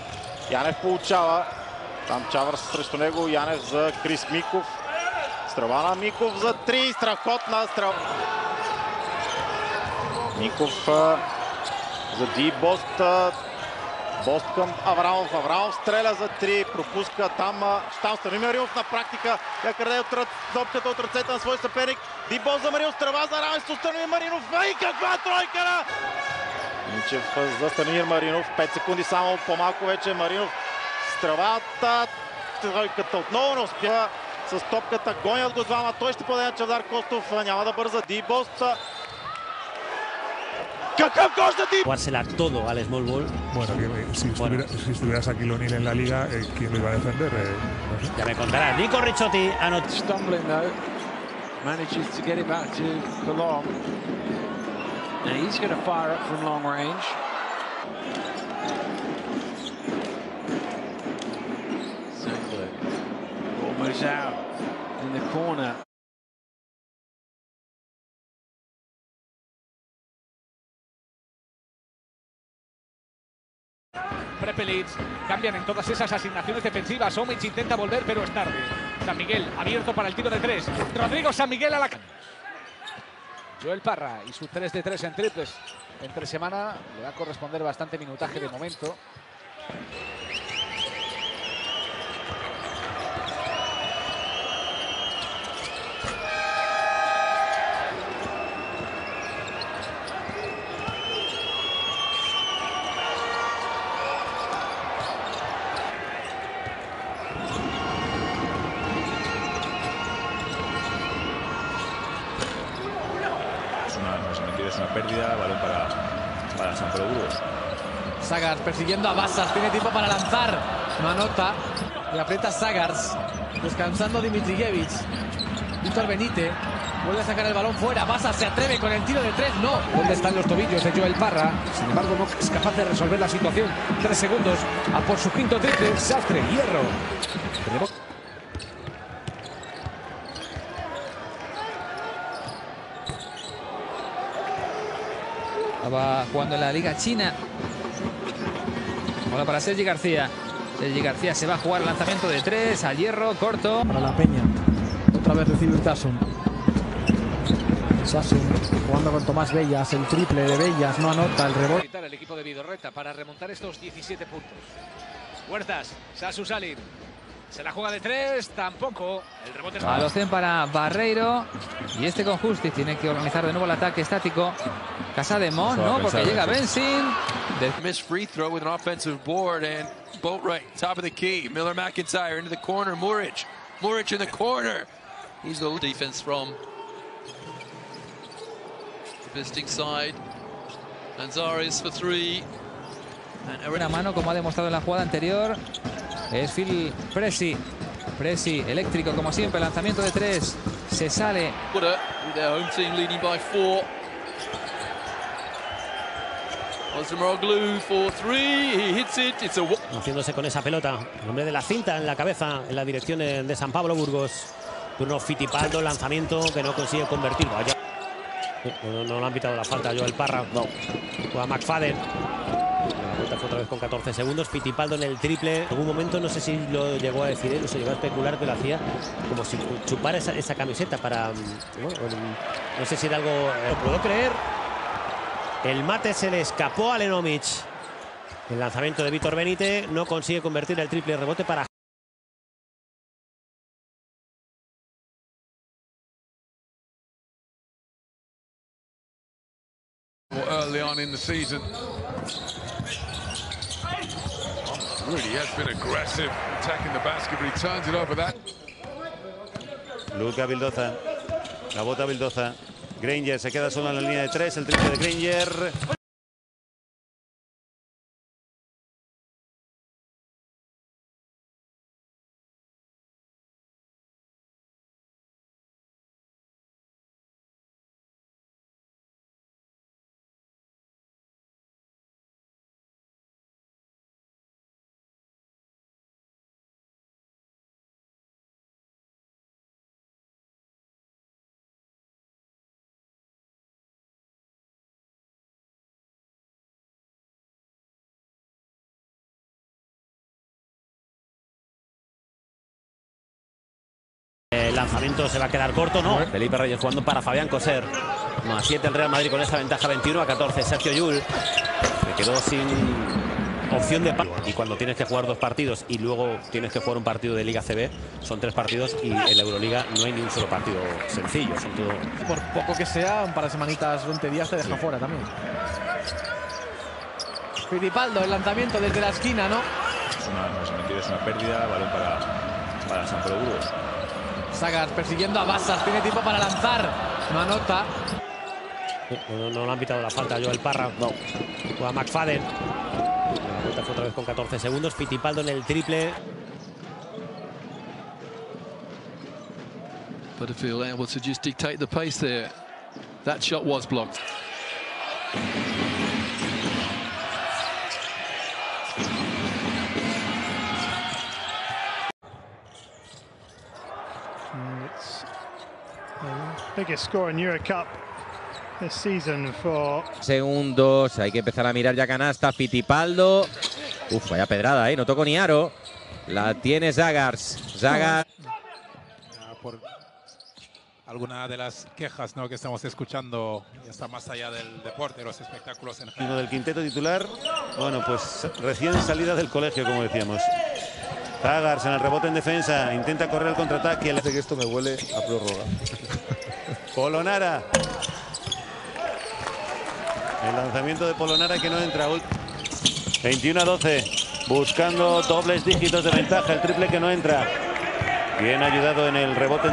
Янев получава, там Чавърс срещу него, Янев за Крис Миков. Стрелба на Миков за три, страхотна стрелба. Миков за Deep Post. Бост към Аврамов, Аврамов стреля за три, пропуска там Штамстър. Марилов на практика, я краде топката от ръцете на свой съперник. Дибол за Марилов, стрелба за равенство, Станимир Маринов, и каква тройка на! Минчев за Станимир Маринов, пет секунди само, по-малко вече Маринов. Стрелбата, тройката отново не успя с топката, гонят го двама, той ще подаде на Чавдар Костов, няма да бърза Дибол. Jugársela todo al small ball. Bueno, que, si, bueno. Estuviera, si estuvieras aquí Lonil en la liga, eh, ¿quién lo iba a defender? Eh, no sé. Ya me contarás. Nico Ricciotti anotó. Stumbling though, manages to get it back to Colom. Now he's going to fire up from long range. So almost out in the corner. Prepelič, cambian en todas esas asignaciones defensivas. Omic intenta volver, pero es tarde. San Miguel abierto para el tiro de tres. Rodrigo San Miguel a la cancha. Joel Parra y su tres de tres en triples entre semana. Le va a corresponder bastante minutaje de momento. Pérdida, balón para, para San Pablo Burgos. Zagars persiguiendo a Bassas, tiene tiempo para lanzar. No anota, le aprieta Zagars, descansando Dimitrijević. Víctor Benítez vuelve a sacar el balón fuera. Bassas se atreve con el tiro de tres, no. ¿Dónde están los tobillos de Joel Parra? Sin embargo, no es capaz de resolver la situación. Tres segundos, a por su quinto triple. Sastre, hierro. Tenemos... Estaba jugando en la Liga China. Ahora para Sergi García. Sergi García se va a jugar lanzamiento de tres a hierro, corto. Para la Peña. Otra vez recibe Sassun. Sassun jugando con Tomás Bellas. El triple de Bellas no anota, el rebote. El equipo de Vidorreta para remontar estos diecisiete puntos. Huertas, Sassun Salin. Se la juega de tres, tampoco. El rebote Balocen para Barreiro. Y este con Justice tiene que organizar de nuevo el ataque estático. Casademont, ¿no? Porque llega Benzin. The missed free throw with an offensive board and Boatwright, top of the key. Miller McIntyre into the corner. Muric. Muric in the corner. He's the defense from the visiting side. Lanzaris for three. Buena mano, como ha demostrado en la jugada anterior. Es Phil Presi, Presi eléctrico como siempre, lanzamiento de tres, se sale. Haciéndose con esa pelota, el hombre de la cinta en la cabeza, en la dirección de San Pablo Burgos. Bruno Fitipaldo, lanzamiento que no consigue convertirlo. No, no le han pitado la falta, Joel Parra. No. Juega McFadden. Otra vez con catorce segundos, Fitipaldo en el triple. En algún momento, no sé si lo llegó a decir él, o se llegó a especular que lo hacía como si chupara esa, esa camiseta para... ¿no? No sé si era algo... Lo puedo creer. El mate se le escapó a Lenovic. El lanzamiento de Víctor Benítez no consigue convertir el triple rebote para... Early on in the season. Really has been aggressive attacking the basket, but he turns it over that. Luca Vildoza. La bota Vildoza. Granger se queda solo en la línea de tres. El triple de Granger. El lanzamiento se va a quedar corto, ¿no? Felipe Reyes jugando para Fabián Coser. Más siete el Real Madrid con esa ventaja, veintiuno a catorce. Sergio Llull se quedó sin opción de paso. Y cuando tienes que jugar dos partidos y luego tienes que jugar un partido de Liga C B, son tres partidos y en la Euroliga no hay ni un solo partido sencillo. Son todo... Por poco que sea, un par de semanitas, veinte días te deja sí. fuera también. Fitipaldo, el lanzamiento desde la esquina, ¿no? Es una, no es mentira, es una pérdida, balón para, para San Pablo Burgos. Zagars persiguiendo a Bassas, tiene tiempo para lanzar, no anota. No, no, no han pitado la falta a Joel Parra, no. Juega McFadden. La vuelta fue otra vez con catorce segundos, Fitipaldo en el triple. Butterfield able to just dictate the pace there. That shot was blocked. Segundos, hay que empezar a mirar ya canasta. Fitipaldo. Uf, vaya pedrada, ¿eh? No tocó ni aro. La tiene Zagars. Zagars. Por alguna de las quejas, ¿no?, que estamos escuchando, ya está más allá del deporte, los espectáculos en general. Del quinteto titular, bueno, pues recién salida del colegio, como decíamos. Zagars en el rebote en defensa, intenta correr el contraataque. Parece que esto me huele a prórroga. Polonara. El lanzamiento de Polonara que no entra. veintiuno a doce. Buscando dobles dígitos de ventaja. El triple que no entra. Bien ayudado en el rebote.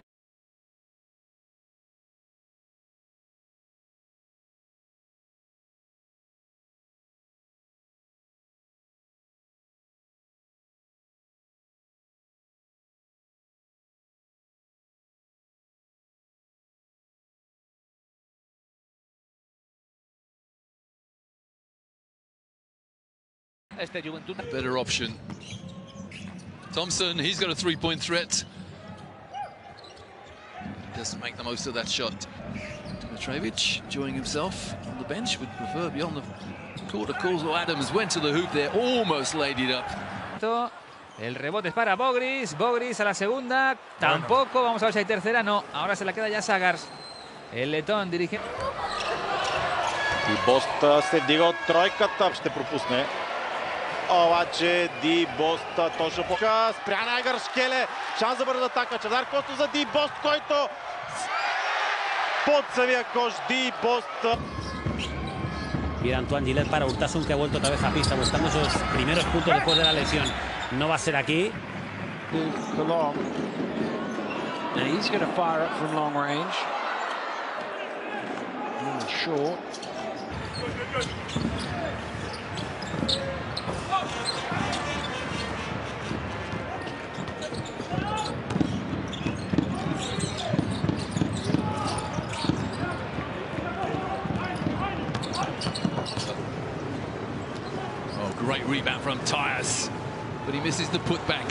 Este Joventut. Better option. Thompson, he's got a three-point threat. Doesn't make the most of that shot. Dimitrijević enjoying himself on the bench, would prefer beyond the court. Causal Adams went to the hoop there, almost laid it up. El rebote es para Bogris, Bogris a la segunda, tampoco, vamos a ver si hay tercera, no, ahora se la queda ya Zagars. El letón dirige. Y Bosta se digo, trojka tap, se propusne. Обаче Ди Бост точно пока спря Найгар Шкеле. Шанс за бърза атака. Чавдар Косто за Ди Бост, който под съвия кош Ди Бост. Mira Antoine Gillet para Urtasun, que ha vuelto otra vez a pista buscando sus primeros puntos después de la lesión. No va a ser aquí. Now he's going to fire up from long range. Not sure. Great rebound from Tyus, but he misses the putback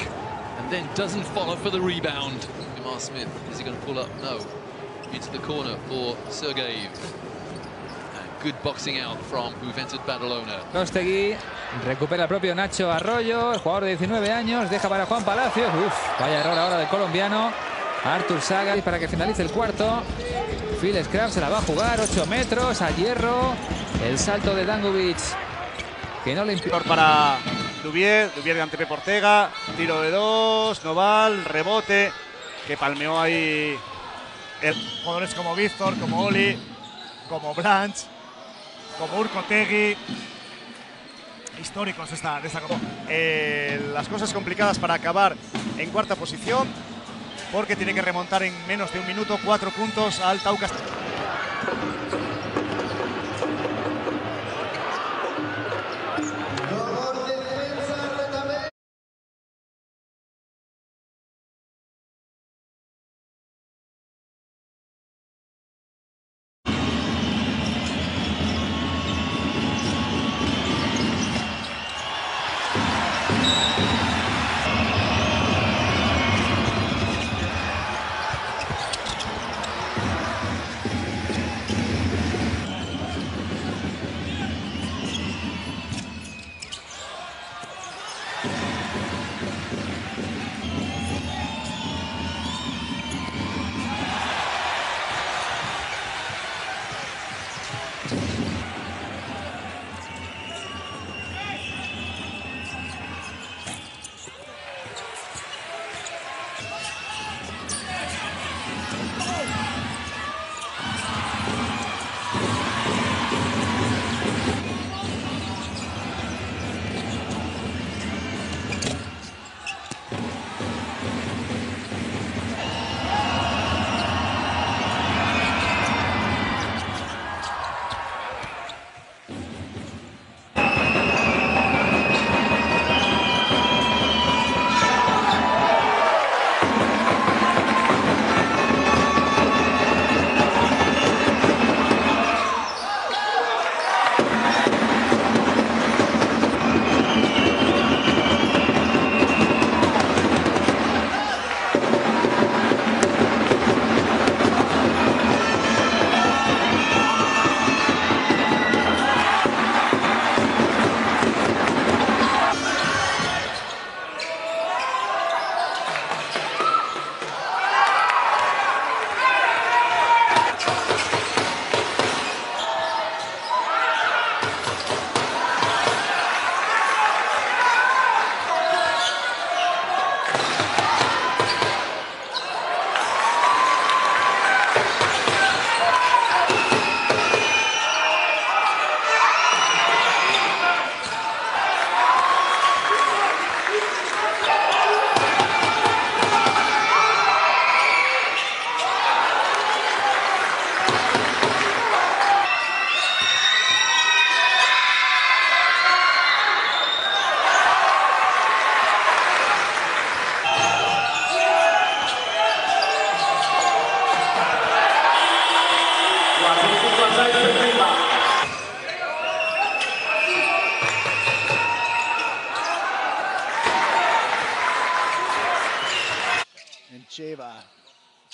and then doesn't follow for the rebound. Demar Smith, is he going to pull up? No. Into the corner for Sergeyev. And good boxing out from Joventut Badalona. Aróstegui recupera el propio Nacho Arroyo, el jugador de diecinueve años, deja para Juan Palacios. Uf, vaya error ahora del colombiano. Arturs Zagars para que finalice el cuarto. Phil Scrapp se la va a jugar, ocho metros a hierro. El salto de Dangubic. Que no le impide. Para Dubier, Dubier de ante Pep Ortega, tiro de dos, Noval, rebote, que palmeó ahí el... jugadores como Víctor, como Oli, como Blanch, como Urcotegui. Históricos esta, de esta copa. Eh, las cosas complicadas para acabar en cuarta posición, porque tiene que remontar en menos de un minuto, cuatro puntos al Taucas.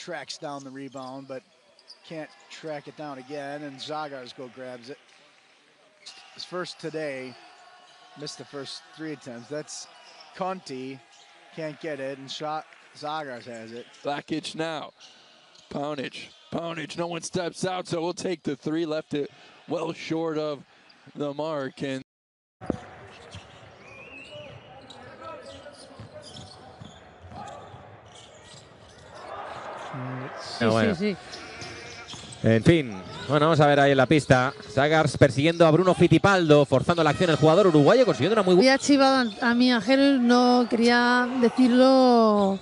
Tracks down the rebound, but can't track it down again, and Zagars go grabs it. His first today, missed the first three attempts. That's Conti, can't get it, and shot Zagars has it. Blackage now, Poundage, Poundage, no one steps out, so we'll take the three, left it well short of the mark. And Sí, bueno. sí, sí. En fin, bueno, vamos a ver ahí en la pista. Zagars persiguiendo a Bruno Fitipaldo, forzando la acción el jugador uruguayo, consiguiendo una muy buena. Había chivado a mi Ángel, no quería decirlo.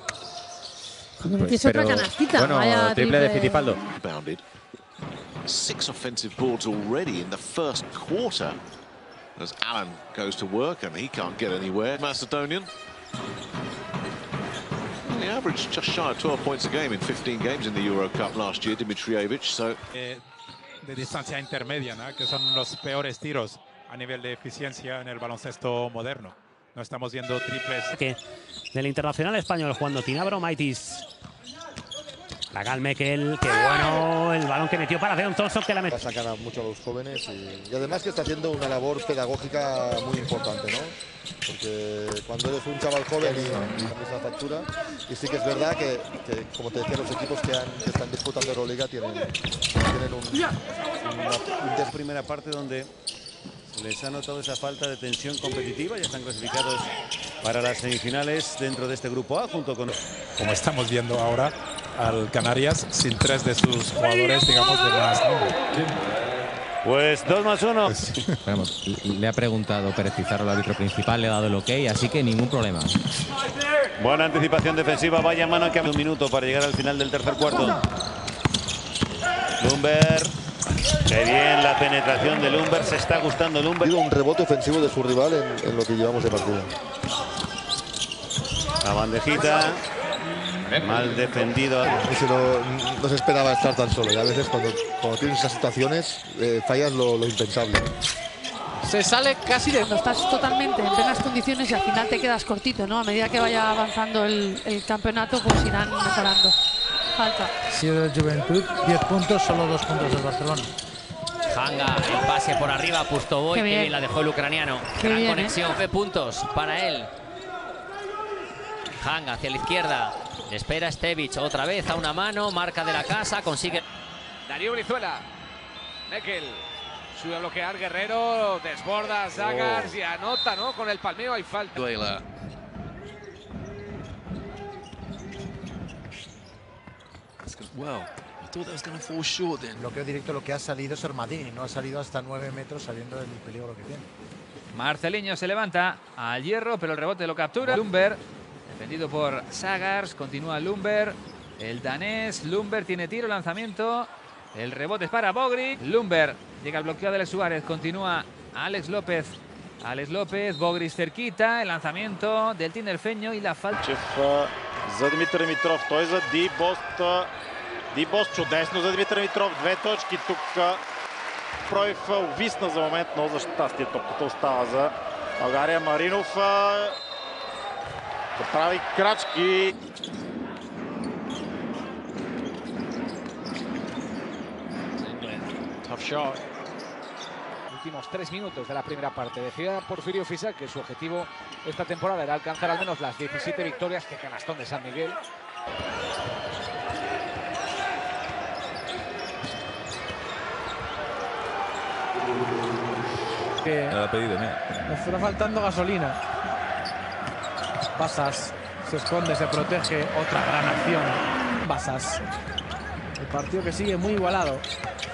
Pues, es pero, otra canastita. Bueno, vaya triple, triple de Fitipaldo. Six offensive boards already in the first quarter. As Alan goes to work and he can't get anywhere. Macedonian. The average just shy of twelve points a game in fifteen games in the Euro Cup last year, Dimitrijević. So eh, de distancia intermedia, ¿no? Que son los peores tiros a nivel de eficiencia en el baloncesto moderno. No estamos viendo triples. Que del internacional español jugando Tinabro, Maitis. La calme que el que bueno, el balón que metió para Deon Thompson, que la metió. Sacan mucho a los jóvenes y, y además que está haciendo una labor pedagógica muy importante, ¿no? Porque cuando eres un chaval joven y cambias la factura, y sí que es verdad que, que como te decía, los equipos que, han, que están disputando Euroliga tienen, tienen un, una, una primera parte donde les ha notado esa falta de tensión competitiva. Ya están clasificados para las semifinales dentro de este grupo A, junto con... Como estamos viendo ahora al Canarias sin tres de sus jugadores, digamos, de más. Pues dos más uno. Bueno, le ha preguntado Pérez Pizarro al árbitro principal, le ha dado el ok, así que ningún problema. Buena anticipación defensiva, vaya mano que ha... Un minuto para llegar al final del tercer cuarto. Lumber, qué bien la penetración de Lumber, se está gustando Lumber. Un rebote ofensivo de su rival en, en lo que llevamos de partido. La bandejita, mal defendido. No, no se esperaba estar tan solo, y a veces cuando, cuando tienes esas situaciones eh, fallas lo, lo impensable. Se sale casi de... No estás totalmente en plenas condiciones y al final te quedas cortito, ¿no? A medida que vaya avanzando el, el campeonato, pues irán mejorando. Falta. Sido el Joventut, diez puntos, solo dos puntos del Barcelona. Hanga, el pase por arriba, Pustovoy, que la dejó el ucraniano. Qué gran bien, conexión, nueve eh. puntos para él. Hanga hacia la izquierda, le espera Stević, otra vez a una mano, marca de la casa, consigue... Darío Brizuela, Neckel, sube a bloquear Guerrero, desborda Zagars oh. y anota, ¿no? Con el palmeo hay falta. Duela. Bloqueo directo, lo que ha salido es Armadini, no ha salido hasta nueve metros saliendo del peligro que tiene. Marcelinho se levanta al hierro, pero el rebote lo captura. Lumber, defendido por Zagars, continúa Lumber, el danés. Lumber tiene tiro, lanzamiento, el rebote es para Bogrić. Lumber llega al bloqueo de Alex Suárez, continúa Alex López. Alex López, Bogrić cerquita, el lanzamiento del tinerfeño y la falta. Дибос чудесно за Дмитрий Митров, две точки тук. Проев увисна за момент, но за щастие топката остава за България. Маринов прави крачки. Tough shot. Últimos tres minutos de la primera parte. Decía Porfirio Fisac que su objetivo esta temporada era alcanzar al menos las diecisiete victorias. Que canastón de San Miguel. Que ha pedido, mira. Nos está faltando gasolina. Bassas se esconde, se protege. Otra gran acción. Bassas. El partido que sigue muy igualado.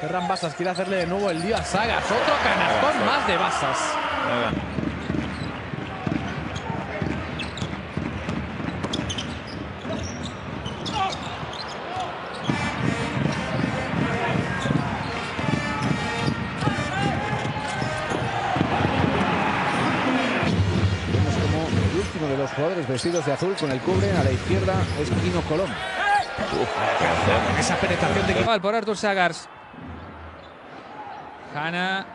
Ferran Bassas quiere hacerle de nuevo el lío a Zagars. Otro canastón oh, más de Bassas. Vestidos de azul con el cubre, a la izquierda es Quino Colón. Uf, esa penetración de Quino por Arturs Zagars. Hanna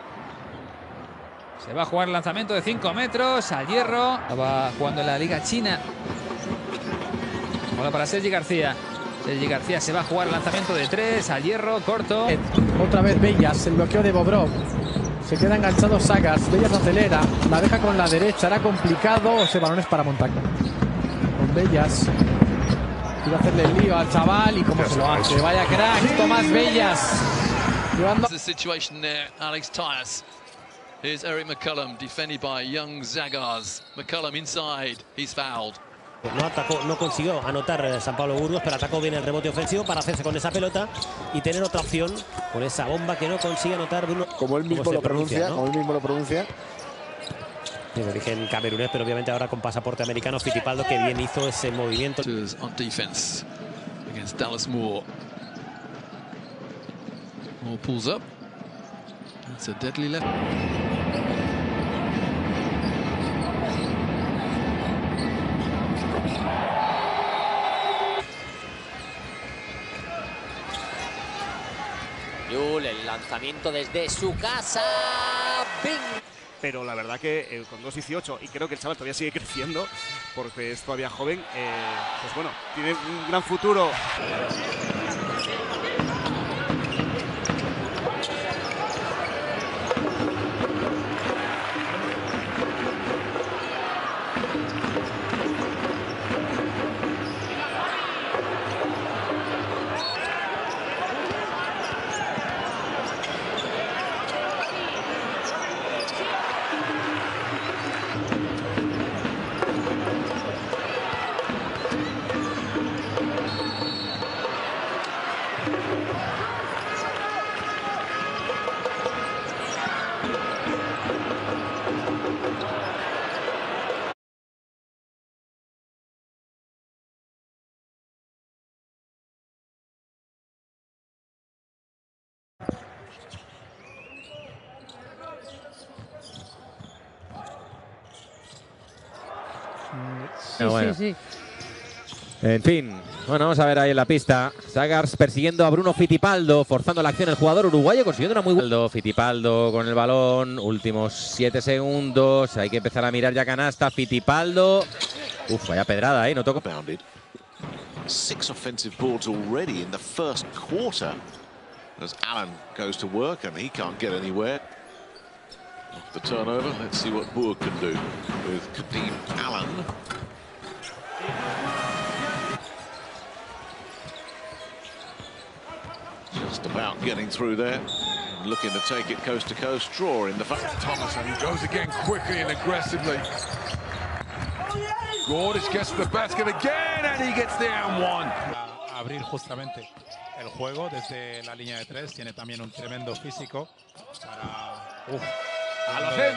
se va a jugar el lanzamiento de cinco metros al hierro. Va jugando en la Liga China. Hola para Sergi García. Sergi García se va a jugar el lanzamiento de tres al hierro, corto. Otra vez Bellas, el bloqueo de Bobrov. Se queda enganchado Zagars, Bellas acelera, la deja con la derecha, era complicado, ese balón es para Montaña. Con Bellas, quiere hacerle el lío al chaval y cómo se lo hace, vaya crack, Tomás Bellas. Llevando... The situation there, Alex Tyus. Here's Eric McCollum, defended by young Zagars. McCollum inside, he's fouled. No atacó, no consiguió anotar San Pablo Burgos, pero atacó bien el rebote ofensivo para hacerse con esa pelota y tener otra opción con esa bomba que no consigue anotar Bruno. Como él mismo lo pronuncia, pronuncia ¿no? como él mismo lo pronuncia. De origen camerunés, pero obviamente ahora con pasaporte americano. Fitipaldo, que bien hizo ese movimiento. On defense against Dallas Moore. Moore pulls up. That's a deadly left. Llull, el lanzamiento desde su casa. ¡Bing! Pero la verdad que eh, con dos dieciocho, y creo que el chaval todavía sigue creciendo, porque es todavía joven, eh, pues bueno, tiene un gran futuro. Sí, bueno. sí, sí. En fin, bueno, vamos a ver ahí en la pista. Zagars persiguiendo a Bruno Fitipaldo, forzando la acción el jugador uruguayo, consiguiendo una muy buena. Fitipaldo con el balón, últimos siete segundos. Hay que empezar a mirar ya canasta. Fitipaldo. Uf, vaya pedrada ahí, no toco. Six offensive boards already in the first quarter. As Allen goes to work and he can't get anywhere. The turnover. Let's see what Burg can do with Kadeem Allen. Just about getting through there. Looking to take it coast to coast. Draw in the back. Thomas, and he goes again quickly and aggressively. Gordic gets to the basket again and he gets down one. A abrir justamente el juego desde la línea de tres. Tiene también un tremendo físico para. Uf. Hablando de,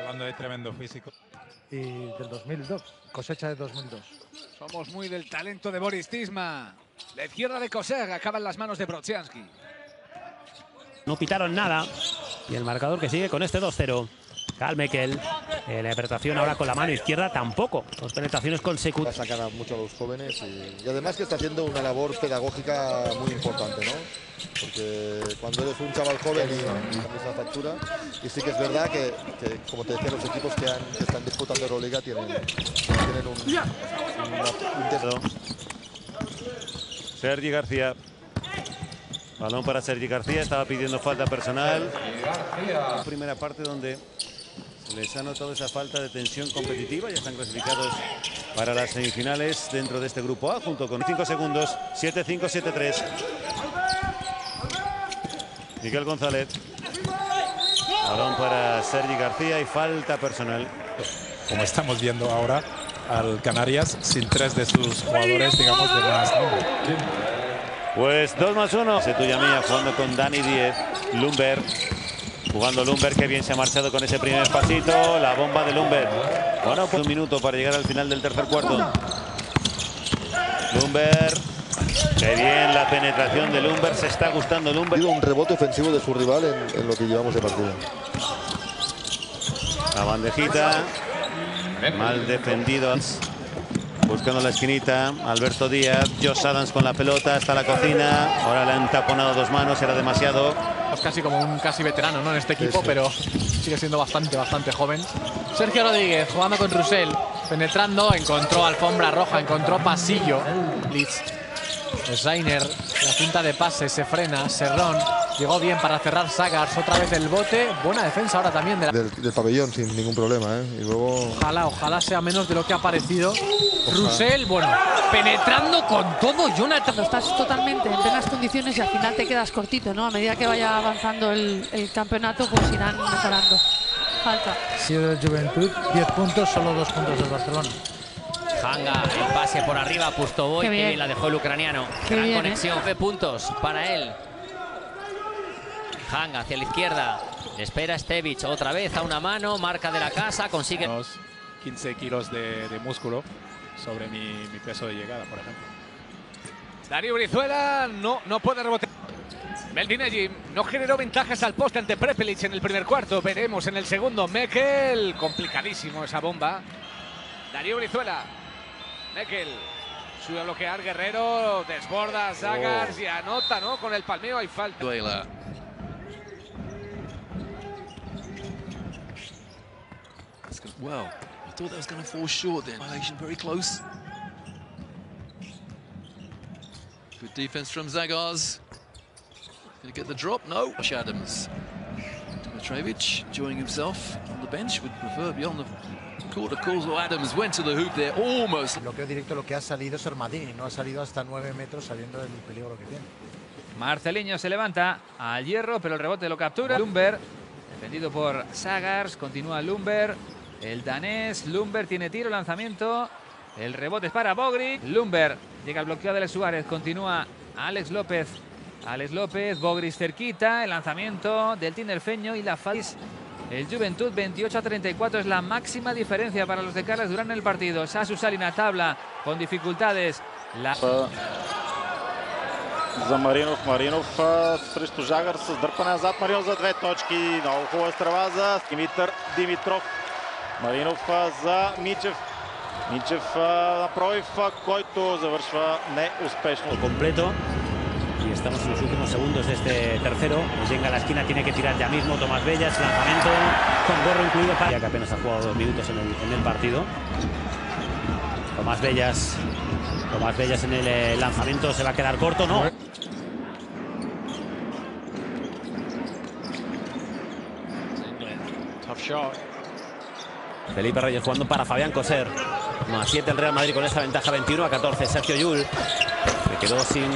hablando de tremendo físico. Y del dos mil dos, cosecha de dos mil dos. Somos muy del talento de Boris Tisma. La izquierda de Coser acaba en las manos de Brodzianski. No pitaron nada. Y el marcador que sigue con este dos cero. Kalmekel, en la penetración ahora con la mano izquierda tampoco. Dos penetraciones consecutivas. Sacan mucho a los jóvenes y, y además que está haciendo una labor pedagógica muy importante, ¿no? Porque cuando eres un chaval joven y cambias la factura, y sí que es verdad que, que como te decía, los equipos que, han, que están disputando Euroliga tienen, tienen un, una, un Sergi García. Balón para Sergi García, estaba pidiendo falta personal. La primera parte donde les ha notado esa falta de tensión competitiva. Ya están clasificados para las semifinales dentro de este grupo A, junto con cinco segundos, siete cinco, siete tres. Miguel González. Balón para Sergi García y falta personal. Como estamos viendo ahora al Canarias, sin tres de sus jugadores, digamos, de más nombre. Pues dos más uno. Setuya Mía jugando con Dani Diez. Lumber. Jugando Lumber, que bien se ha marchado con ese primer pasito. La bomba de Lumber. Bueno, pues un minuto para llegar al final del tercer cuarto. Lumber. Qué bien la penetración de Lumber. Se está gustando Lumber. Un rebote ofensivo de su rival en, en lo que llevamos de partido. La bandejita. Mal defendido. Buscando la esquinita, Alberto Díaz. Josh Adams con la pelota, hasta la cocina. Ahora le han taponado dos manos, era demasiado. Es casi como un casi veterano, ¿no?, en este equipo, sí, sí. pero sigue siendo bastante, bastante joven. Sergio Rodríguez jugando con Russell, penetrando, encontró alfombra roja, encontró pasillo. Blitz. Zainer, la cinta de pase, se frena, Serrón. Llegó bien para cerrar Zagars, otra vez el bote. Buena defensa ahora también de la... del, del pabellón sin ningún problema, ¿eh? Y luego... Ojalá, ojalá sea menos de lo que ha parecido. Russell, bueno, penetrando con todo. Jonathan, estás totalmente en plenas condiciones y al final te quedas cortito, ¿no? A medida que vaya avanzando el, el campeonato, pues irán mejorando. Falta. Sido de Joventut, diez puntos, solo dos puntos del Barcelona. Hanga, el pase por arriba, Pustovoy, que bien la dejó el ucraniano. Qué gran bien, conexión, nueve eh. puntos para él. Hanga hacia la izquierda, espera Stević otra vez a una mano, marca de la casa, consigue... Unos quince kilos de, de músculo sobre mi, mi peso de llegada, por ejemplo. Darío Brizuela no, no puede rebotar. Beldineji no generó ventajas al poste ante Prepelič en el primer cuarto, veremos en el segundo. Mekel, complicadísimo esa bomba. Darío Brizuela, Mekel, sube a bloquear Guerrero, desborda Zagars oh. y anota, ¿no? Con el palmeo hay falta. Duela. Well, I thought that was going to fall short then. Violation very close. Good defense from Zagars. Going to get the drop? No. Josh Adams. Dimitrijević enjoying himself on the bench. Would prefer beyond the court. Of course, Adams went to the hoop there almost. El bloqueo directo, lo que ha salido es Armadini. No ha salido hasta nueve metros saliendo del peligro que tiene. Marcelinho se levanta al hierro, pero el rebote lo captura. Lumber, defendido por Zagars. Continúa Lumber. El danés, Lumber tiene tiro, lanzamiento, el rebote es para Bogrić. Lumber llega al bloqueo de Alex Suárez, continúa Alex López. Alex López, Bogrić cerquita, el lanzamiento del tinerfeño y la falta. El Joventut veintiocho a treinta y cuatro es la máxima diferencia para los de Carles Durán en el partido. Sasu Salina tabla con dificultades. La... За Маринов, Маринов срещу Жагар с дърпане назад, Маринов за две точки, много хубава стрела за Димитър Димитров. Маринов за Мичев, Ничев напротив, който завършва неуспешно. Completo. Y estamos en los últimos segundos de este tercero. Llega a la esquina, tiene que tirar ya mismo Tomás Bellas, lanzamiento con gorro incluido para... que apenas ha jugado dos minutos en el, en el partido. Tomás Bellas, Tomás Bellas en el lanzamiento se va a quedar corto, ¿no? Tough shot. Felipe Reyes jugando para Fabián Coser. más siete el Real Madrid con esa ventaja, veintiuno a catorce. Sergio Llull se quedó sin...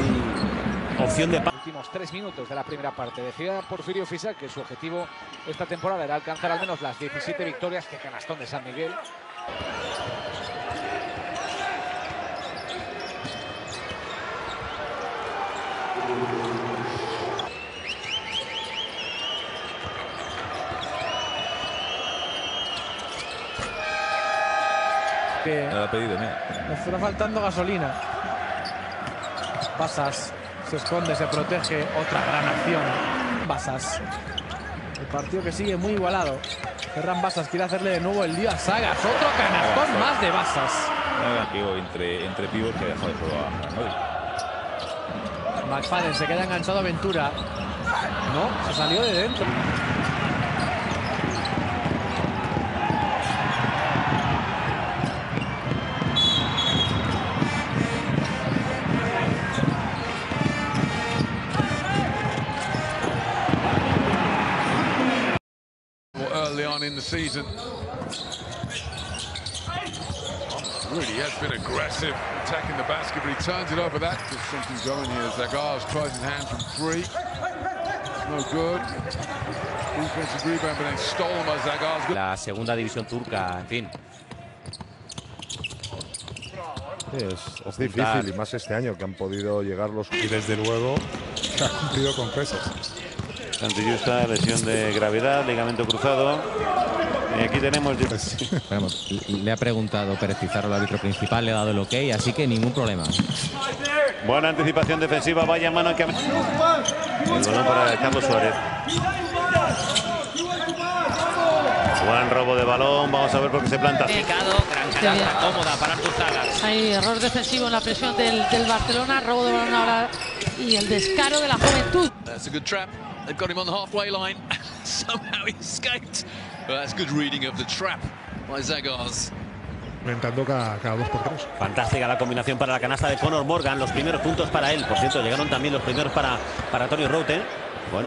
opción de los últimos tres minutos de la primera parte. Decía Porfirio Fisac que su objetivo esta temporada era alcanzar al menos las diecisiete victorias. Que canastón de San Miguel. Que me la ha pedido, mira. Nos está faltando gasolina. Bassas. Se esconde, se protege, otra gran acción. Bassas. El partido que sigue muy igualado. Ferran Bassas quiere hacerle de nuevo el lío a Zagars. Otro canastón más de Bassas. No, entre, entre pibos que deja de jugar. McFadden se queda enganchado a Ventura. No, se salió de dentro. In the season, really has been aggressive attacking the basket, but he turns it over. That just something's going here. Zagars tries his hand from three, it's no good. Defensive rebound, but then stolen by Zagars. La segunda división turca, en fin. Es, es difícil y más este año que han podido llegar los y desde luego se han cumplido con creces. Santillusta, lesión de gravedad, ligamento cruzado. Y aquí tenemos... Le ha preguntado Pérez Pizarro al árbitro principal, le ha dado el ok, así que ningún problema. Buena anticipación defensiva, vaya mano que... El balón para Carlos Suárez. Buen robo de balón, vamos a ver por qué se planta. Pecado, gran canasta cómoda para Arturs Zagars. Hay error defensivo en la presión del, del Barcelona, robo de balón ahora y el descaro de la Juventud. That's a good trap. They've got him on the halfway line. Somehow he escaped. Well, that's good reading of the trap by Zagars. Intentando cada, cada dos por tres. Fantástica la combinación para la canasta de Conor Morgan. Los primeros puntos para él. Por cierto, llegaron también los primeros para, para Tony Wroten. Bueno.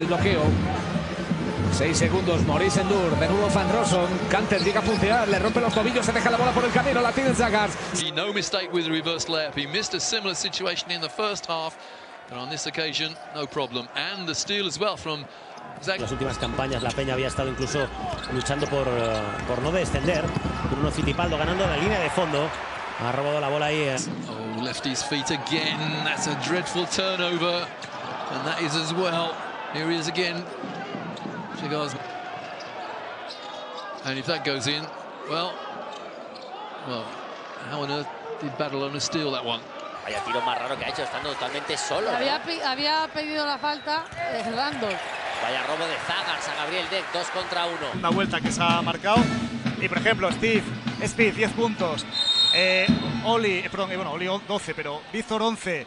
El bloqueo. Seis segundos, Maurice Endur, de nuevo Van Rossum, Kanter llega a puntear, le rompe los tobillos, se deja la bola por el camino, la tiene Zagars. No mistake with the reverse layup, he missed a similar situation in the first half, but on this occasion, no problem. And the steal as well from Zagars. En las últimas campañas la Peña había estado incluso luchando por, uh, por no descender. Bruno Fitipaldo ganando la línea de fondo, ha robado la bola ahí. Oh, left his feet again, that's a dreadful turnover, and that is as well. Here he is again. Zagars. And if that goes in, well, well, how on earth did Badalona steal that one? Vaya tiro más raro que ha hecho, estando totalmente solo. Había, ¿no? había pedido la falta eh, Randolph. Vaya robo de Zagars a Gabriel Deck, dos contra uno. Una vuelta que se ha marcado. Y por ejemplo, Steve, Steve, diez puntos. Eh, Oli, eh, perdón, eh, bueno, Oli doce, pero Víctor once.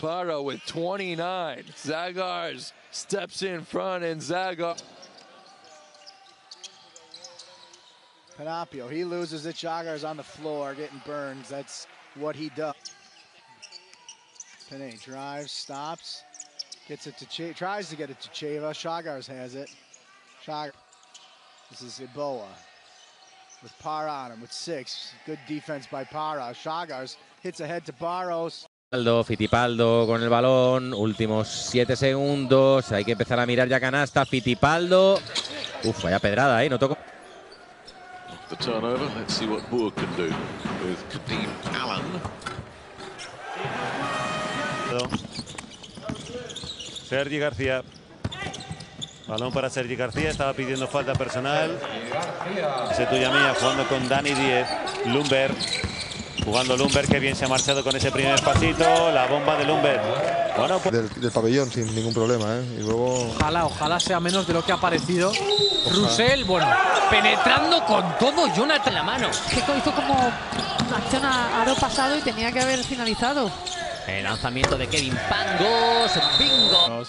Parra with twenty-nine. Zagars steps in front, and Zagars. Panopio, he loses it. Zagars on the floor, getting burned. That's what he does. Pene drives, stops, gets it to Ch tries to get it to Cheva. Zagars has it. Zagars. This is Iboa with Parra on him with six. Good defense by Parra. Zagars hits ahead to Barros. Fitipaldo con el balón, últimos siete segundos, hay que empezar a mirar ya canasta, Fitipaldo. Uf, vaya pedrada ahí, ¿eh? No tocó. The turnover, let's see what Boer can do with Kadeem Allen. Sergi García. Balón para Sergi García, estaba pidiendo falta personal. Se tuya mía jugando con Dani Diez, Lumber. Jugando Lumber, que bien se ha marchado con ese primer pasito. La bomba de Lumber. Bueno, pues... del, del pabellón sin ningún problema, ¿eh? Y luego... Ojalá, ojalá sea menos de lo que ha parecido. Russell, bueno, penetrando con todo. Jonathan en la mano. Que hizo como una acción a aro pasado y tenía que haber finalizado. El lanzamiento de Kevin Pangos. Bingo. Unos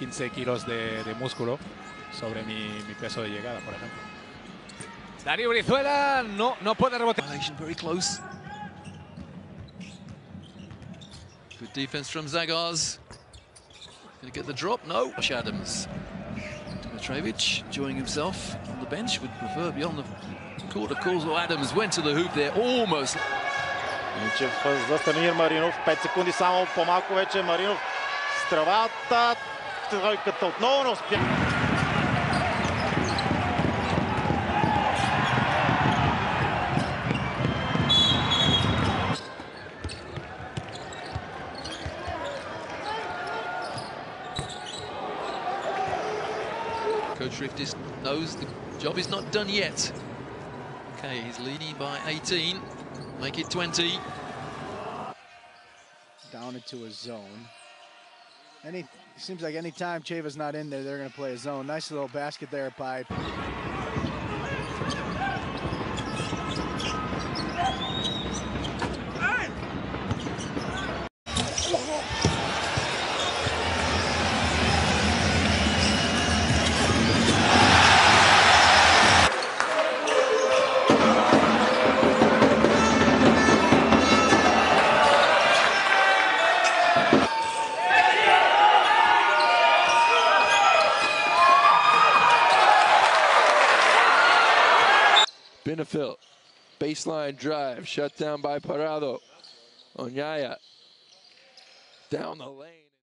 quince kilos de, de músculo sobre mi, mi peso de llegada, por ejemplo. Darío Brizuela no, no puede rebotar. Very close. Good defense from Zagars. Gonna get the drop, no. Josh Adams. Dimitrijević enjoying himself on the bench, would prefer be on the court of course. Adams went to the hoop there, almost. Застанир Маринов, пет секунди само, по-малко вече Маринов с тръвата, тройката отново не успя. Coach Riftis knows the job is not done yet. Okay, he's leading by eighteen. Make it twenty. Down into a zone. Any seems like any time Cheva's not in there, they're going to play a zone. Nice little basket there by. Benefield, baseline drive, shut down by Parado. Onyaya, down the lane.